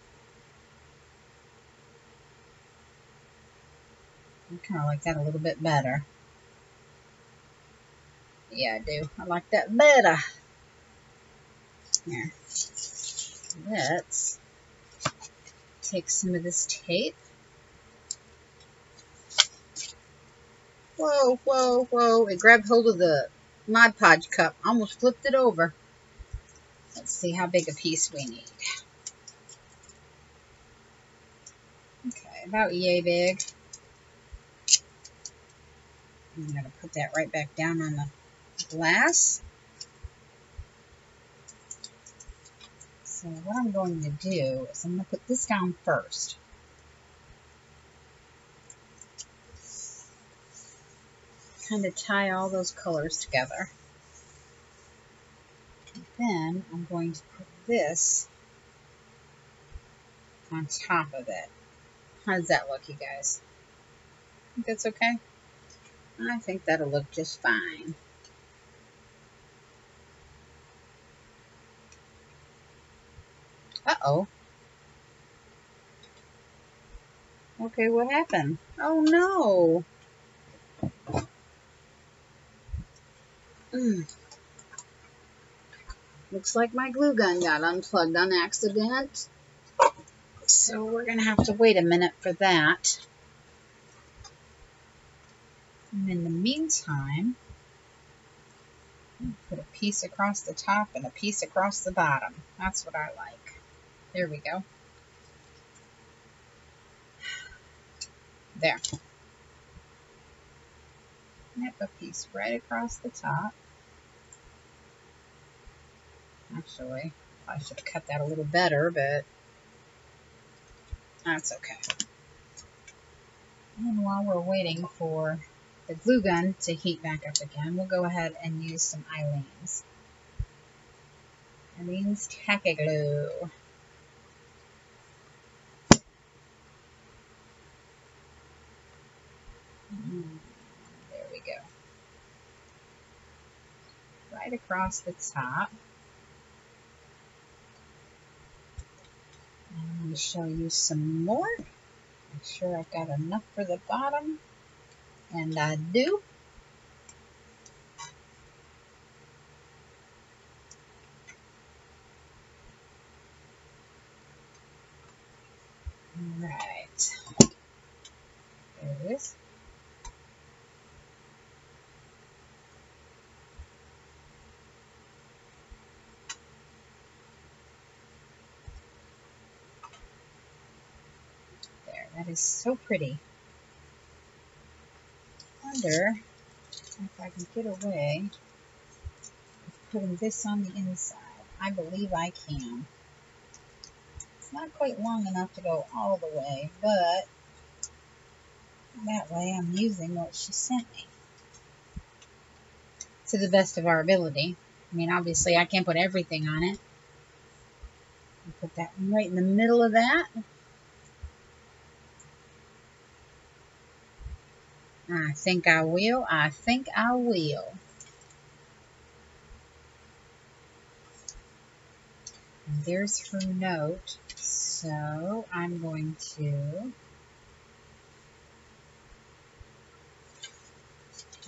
I kind of like that a little bit better. Yeah, I do. I like that better. Here. Let's take some of this tape. Whoa, whoa, whoa. It grabbed hold of the Mod Podge cup. Almost flipped it over. Let's see how big a piece we need. Okay, about yay big. I'm going to put that right back down on the glass. So what I'm going to do is I'm going to put this down first. Kind of tie all those colors together. And then I'm going to put this on top of it. How does that look, you guys? Think that's okay? I think that'll look just fine. Uh-oh. Okay, what happened? Oh, no. Mm. Looks like my glue gun got unplugged on accident. So we're going to have to wait a minute for that. And in the meantime, put a piece across the top and a piece across the bottom. That's what I like. There we go. There. Snip a piece right across the top. Actually, I should have cut that a little better, but that's okay. And while we're waiting for the glue gun to heat back up again, we'll go ahead and use some Eileen's. Eileen's Tacky Glue. Mm, there we go. Right across the top. And we shall use some more. Make sure I've got enough for the bottom. And I do. All right. There it is. There, that is so pretty. I wonder if I can get away with putting this on the inside. I believe I can. It's not quite long enough to go all the way, but that way I'm using what she sent me to the best of our ability. I mean, obviously I can't put everything on it. I'll put that right in the middle of that. I think I will. I think I will. And there's her note. So I'm going to...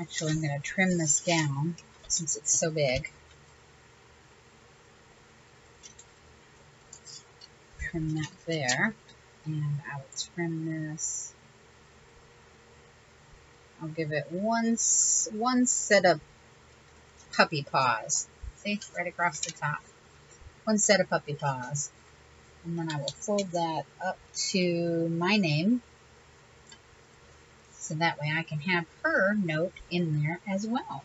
Actually, I'm going to trim this down since it's so big. Trim that there. And I will trim this... I'll give it one, one set of puppy paws. See, right across the top. One set of puppy paws. And then I will fold that up to my name. So that way I can have her note in there as well.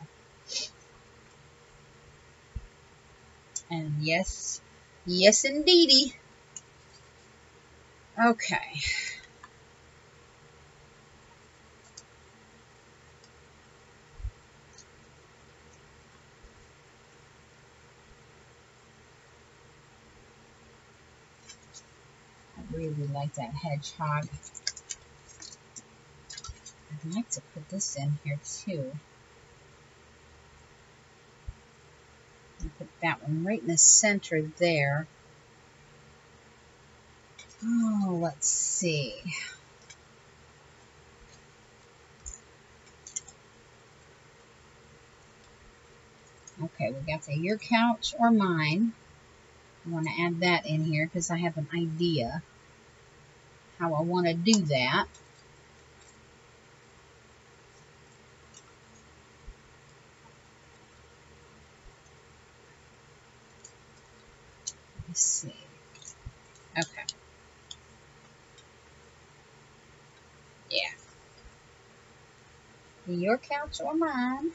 And yes, yes indeedy. Okay. Really like that hedgehog. I'd like to put this in here too. I'll put that one right in the center there. Oh, let's see. Okay, we got the your couch or mine. I want to add that in here because I have an idea how I want to do that. Let me see. Okay. Yeah. Your couch or mine.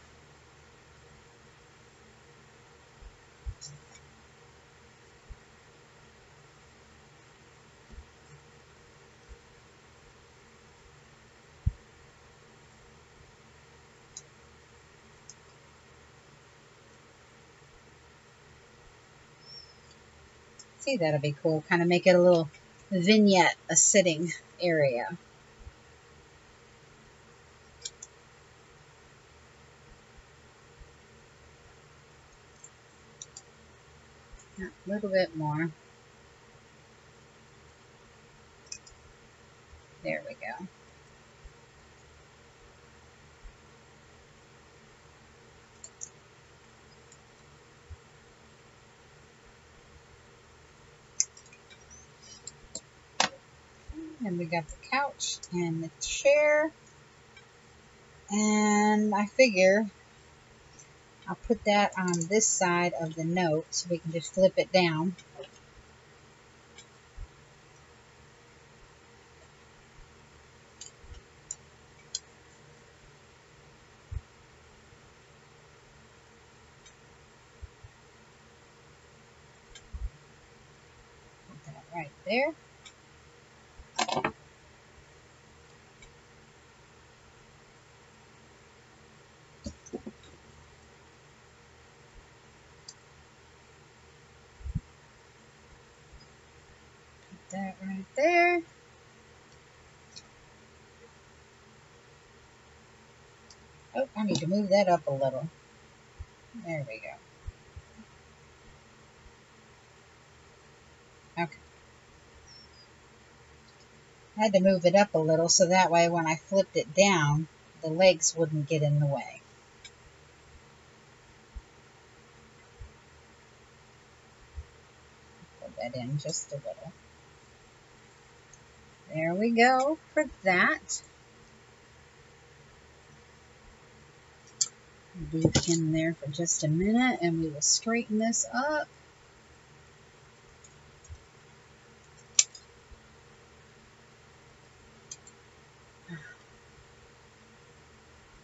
See, that'll be cool. Kind of make it a little vignette, a sitting area. A little bit more. There we go. And we got the couch and the chair. And I figure I'll put that on this side of the note so we can just flip it down. Put that right there. That right there. Oh, I need to move that up a little. There we go. Okay. I had to move it up a little so that way when I flipped it down, the legs wouldn't get in the way. Put that in just a little. There we go for that. Leave him there for just a minute and we will straighten this up.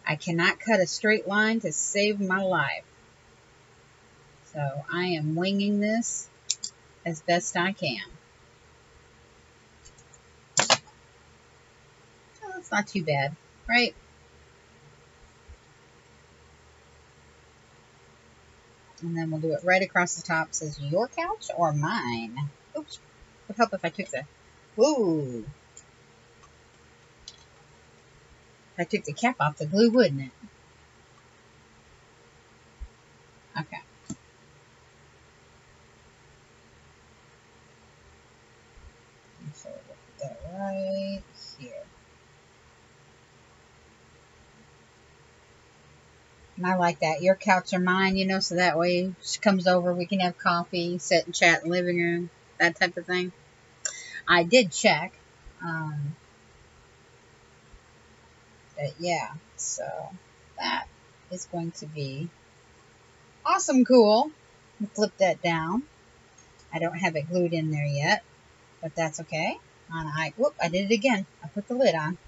I cannot cut a straight line to save my life. So I am winging this as best I can. Not too bad, right? And then we'll do it right across the top. It says your couch or mine. Oops. Would help if I took the whoa. If I took the cap off the glue, wouldn't it? Okay. So we'll put that right here. And I like that. Your couch or mine, you know, so that way she comes over, we can have coffee, sit and chat in the living room, that type of thing. I did check. Um, but yeah, so that is going to be awesome cool. We'll flip that down. I don't have it glued in there yet, but that's okay. And I, whoop, I did it again. I put the lid on.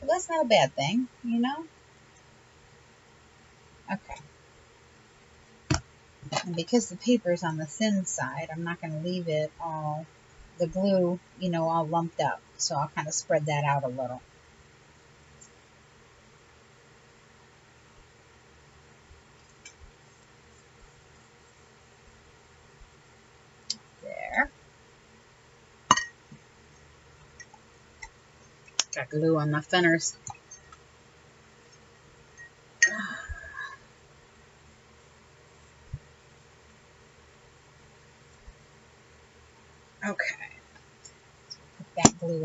But that's not a bad thing, you know. Okay, and because the paper is on the thin side, I'm not going to leave it all, the glue, you know, all lumped up. So I'll kind of spread that out a little. There. Got glue on my fenders.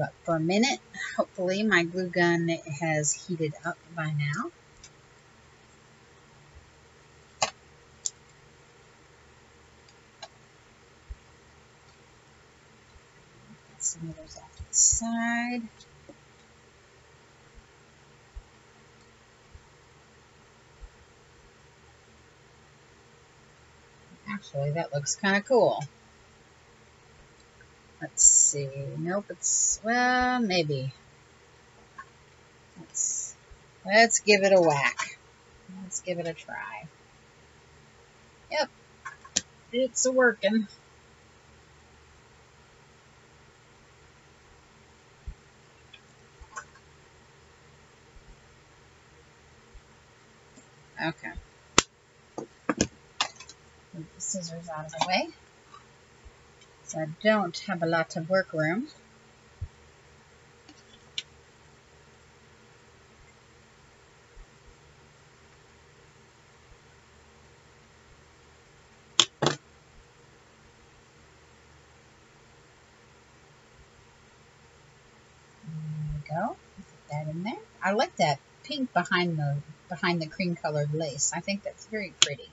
Up for a minute. Hopefully my glue gun has heated up by now. some of those off to the side. Actually, that looks kind of cool. Let's see. Nope, it's, well, maybe. Let's, let's give it a whack. Let's give it a try. Yep, it's a-working. Okay. Move the scissors out of the way. So I don't have a lot of workroom. I like that pink behind the behind the cream colored lace. I think that's very pretty.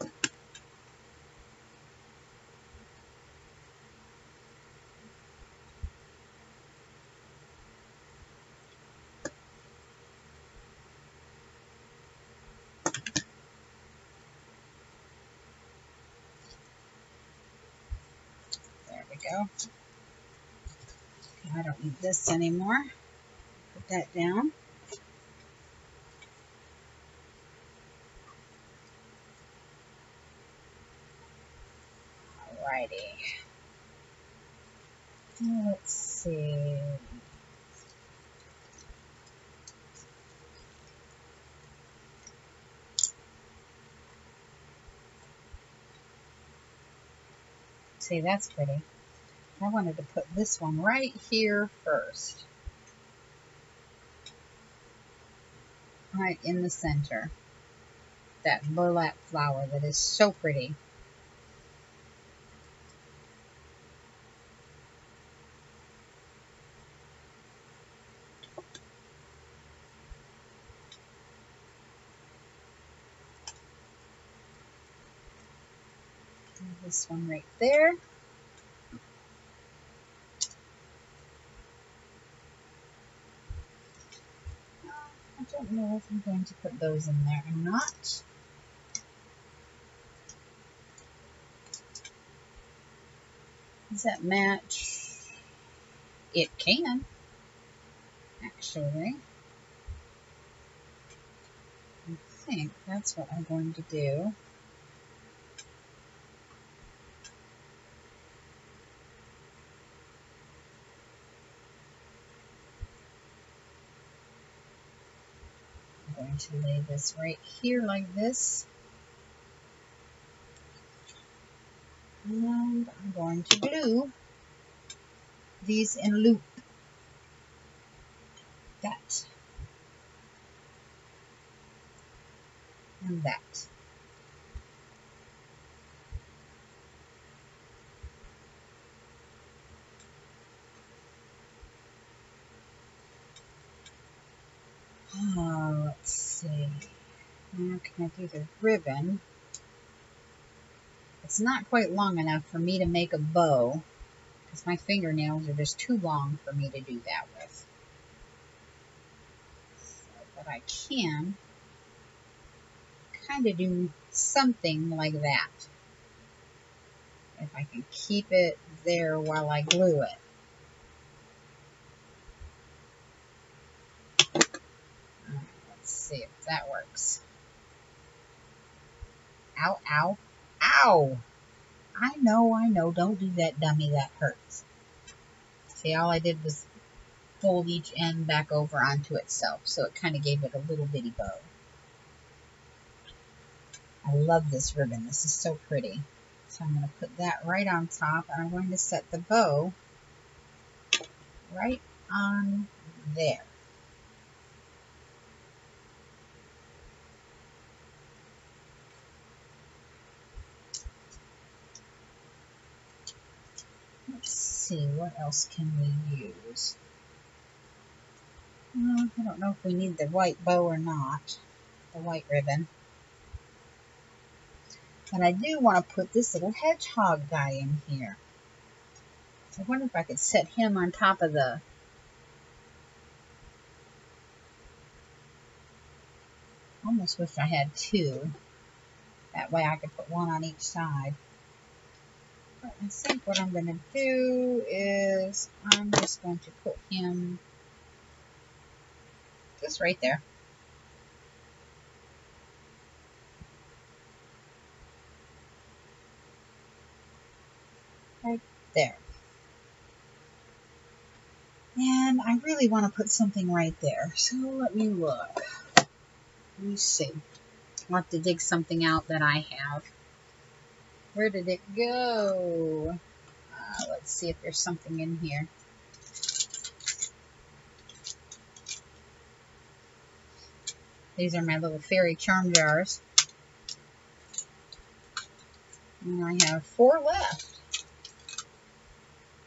There we go. I don't need this anymore. Put that down. Alrighty. Let's see. See, that's pretty. I wanted to put this one right here first. Right in the center. That burlap flower that is so pretty. And this one right there. I don't know if I'm going to put those in there or not. Does that match? It can, actually. I think that's what I'm going to do. To lay this right here like this, and I'm going to glue these in a loop like that and that. Oh, let's see. Now can I do the ribbon? It's not quite long enough for me to make a bow, because my fingernails are just too long for me to do that with. So, but I can kind of do something like that. If I can keep it there while I glue it. See if that works. Ow, ow, ow! I know, I know, don't do that, dummy, that hurts. See, all I did was fold each end back over onto itself, so it kind of gave it a little bitty bow. I love this ribbon, this is so pretty. So I'm going to put that right on top, and I'm going to set the bow right on there. What else can we use? Well, I don't know if we need the white bow or not, the white ribbon. But I do want to put this little hedgehog guy in here. So I wonder if I could set him on top of the... Almost wish I had two. That way I could put one on each side. But I think what I'm going to do is I'm just going to put him just right there. Right there. And I really want to put something right there. So let me look. Let me see. I'll have to dig something out that I have. Where did it go? Uh, let's see if there's something in here. These are my little fairy charm jars. And I have four left.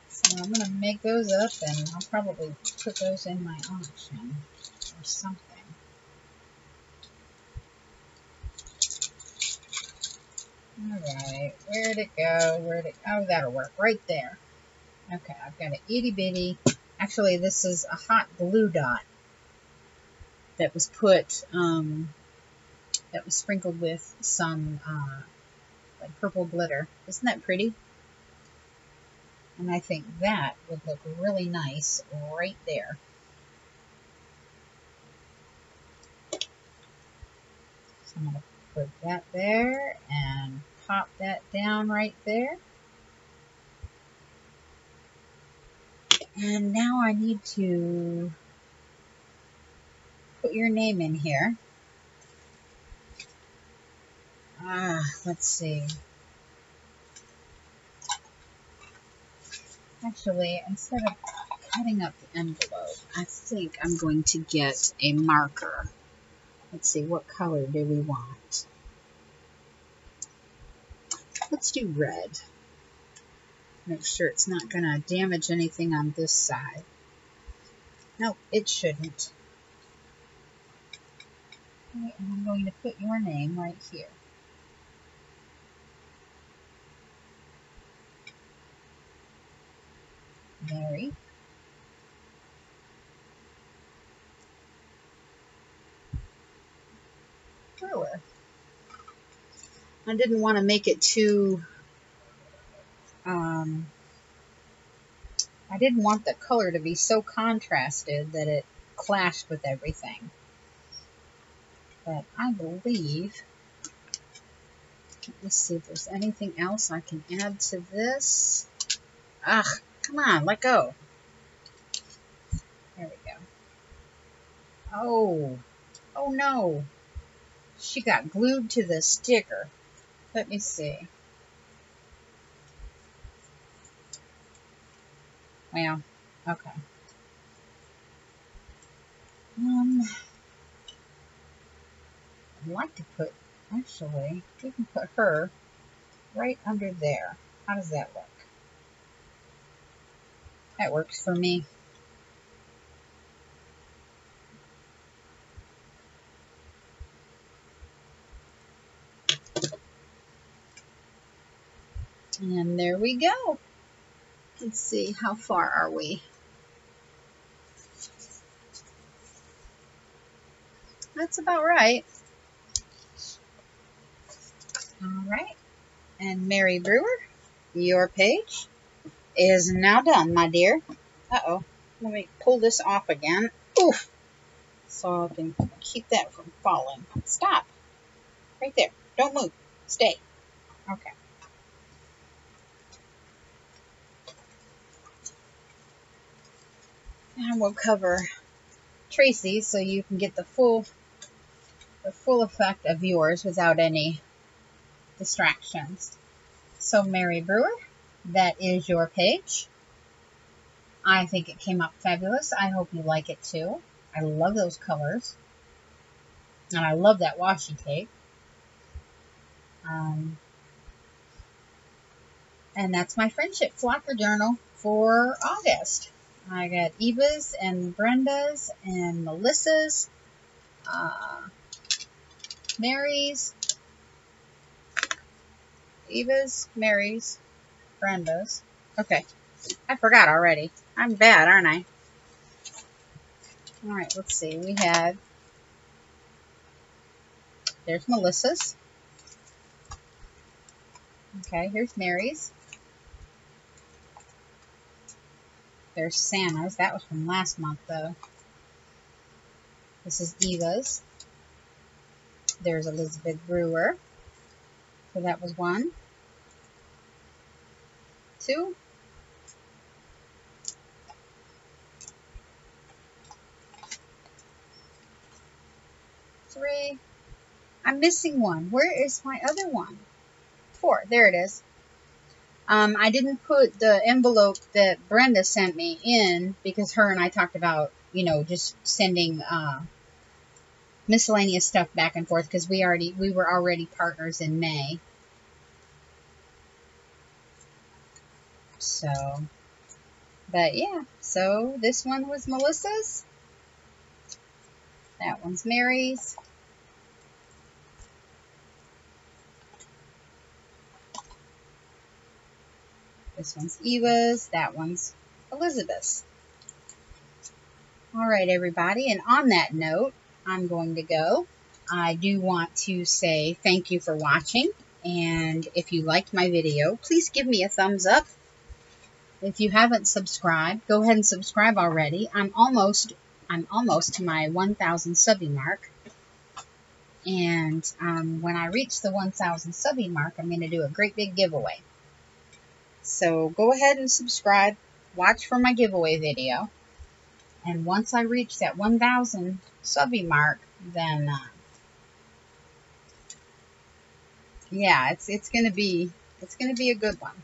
So I'm going to make those up and I'll probably put those in my auction or something. Alright, where'd it go? Where'd it go? Oh, that'll work. Right there. Okay, I've got an itty bitty. Actually, this is a hot glue dot that was put, um, that was sprinkled with some, uh, like purple glitter. Isn't that pretty? And I think that would look really nice right there. So I'm going to put that there and pop that down right there. And now I need to put your name in here. Ah, let's see. Actually, instead of cutting up the envelope, I think I'm going to get a marker. Let's see, what color do we want? Let's do red. Make sure it's not going to damage anything on this side. Nope, it shouldn't. Okay, and I'm going to put your name right here. Mary. Brewer. I didn't want to make it too, um, I didn't want the color to be so contrasted that it clashed with everything. But I believe, let me see if there's anything else I can add to this. Ugh. Come on, let go. There we go. Oh. Oh, no. She got glued to the sticker. Let me see. Wow. Okay. Um, I'd like to put, actually, we can put her right under there. How does that look? That works for me. And there we go. Let's see, how far are we? That's about right. All right. And Mary Brewer, your page is now done, my dear. Uh-oh. Let me pull this off again. Oof! So I can keep that from falling. Stop. Right there. Don't move. Stay. Okay. And we'll cover Tracy so you can get the full, the full effect of yours without any distractions. So Mary Brewer, that is your page. I think it came out fabulous. I hope you like it too. I love those colors. And I love that washi tape. Um, and that's my Friendship Flocker Journal for August. I got Eva's and Brenda's and Melissa's, uh, Mary's, Eva's, Mary's, Brenda's. Okay. I forgot already. I'm bad, aren't I? All right, let's see. We have... There's Melissa's. Okay, here's Mary's. There's Sana's. That was from last month, though. This is Eva's. There's Elizabeth Brewer. So that was one. Two. Three. I'm missing one. Where is my other one? Four. There it is. Um, I didn't put the envelope that Brenda sent me in because her and I talked about, you know, just sending uh, miscellaneous stuff back and forth because we already we were already partners in May. So, but yeah. So this one was Melissa's. That one's Mary's. This one's Eva's. That one's Elizabeth's. All right, everybody. And on that note, I'm going to go. I do want to say thank you for watching. And if you liked my video, please give me a thumbs up. If you haven't subscribed, go ahead and subscribe already. I'm almost, I'm almost to my one thousand subbie mark. And um, when I reach the one thousand subbie mark, I'm going to do a great big giveaway. So go ahead and subscribe, watch for my giveaway video, and once I reach that one thousand subbie mark, then, uh, yeah, it's, it's gonna be, it's gonna be a good one.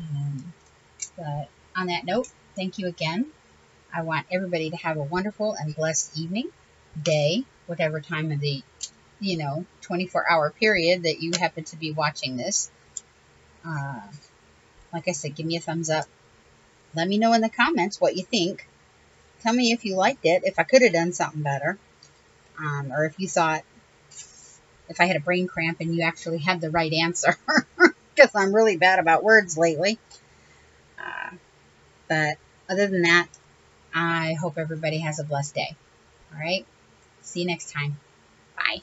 Um, but on that note, thank you again. I want everybody to have a wonderful and blessed evening, day, whatever time of the, you know, twenty-four hour period that you happen to be watching this. Uh, like I said, give me a thumbs up. Let me know in the comments what you think. Tell me if you liked it, if I could have done something better. Um, or if you thought, if I had a brain cramp and you actually had the right answer. Because I'm really bad about words lately. Uh, but other than that, I hope everybody has a blessed day. All right? See you next time. Bye.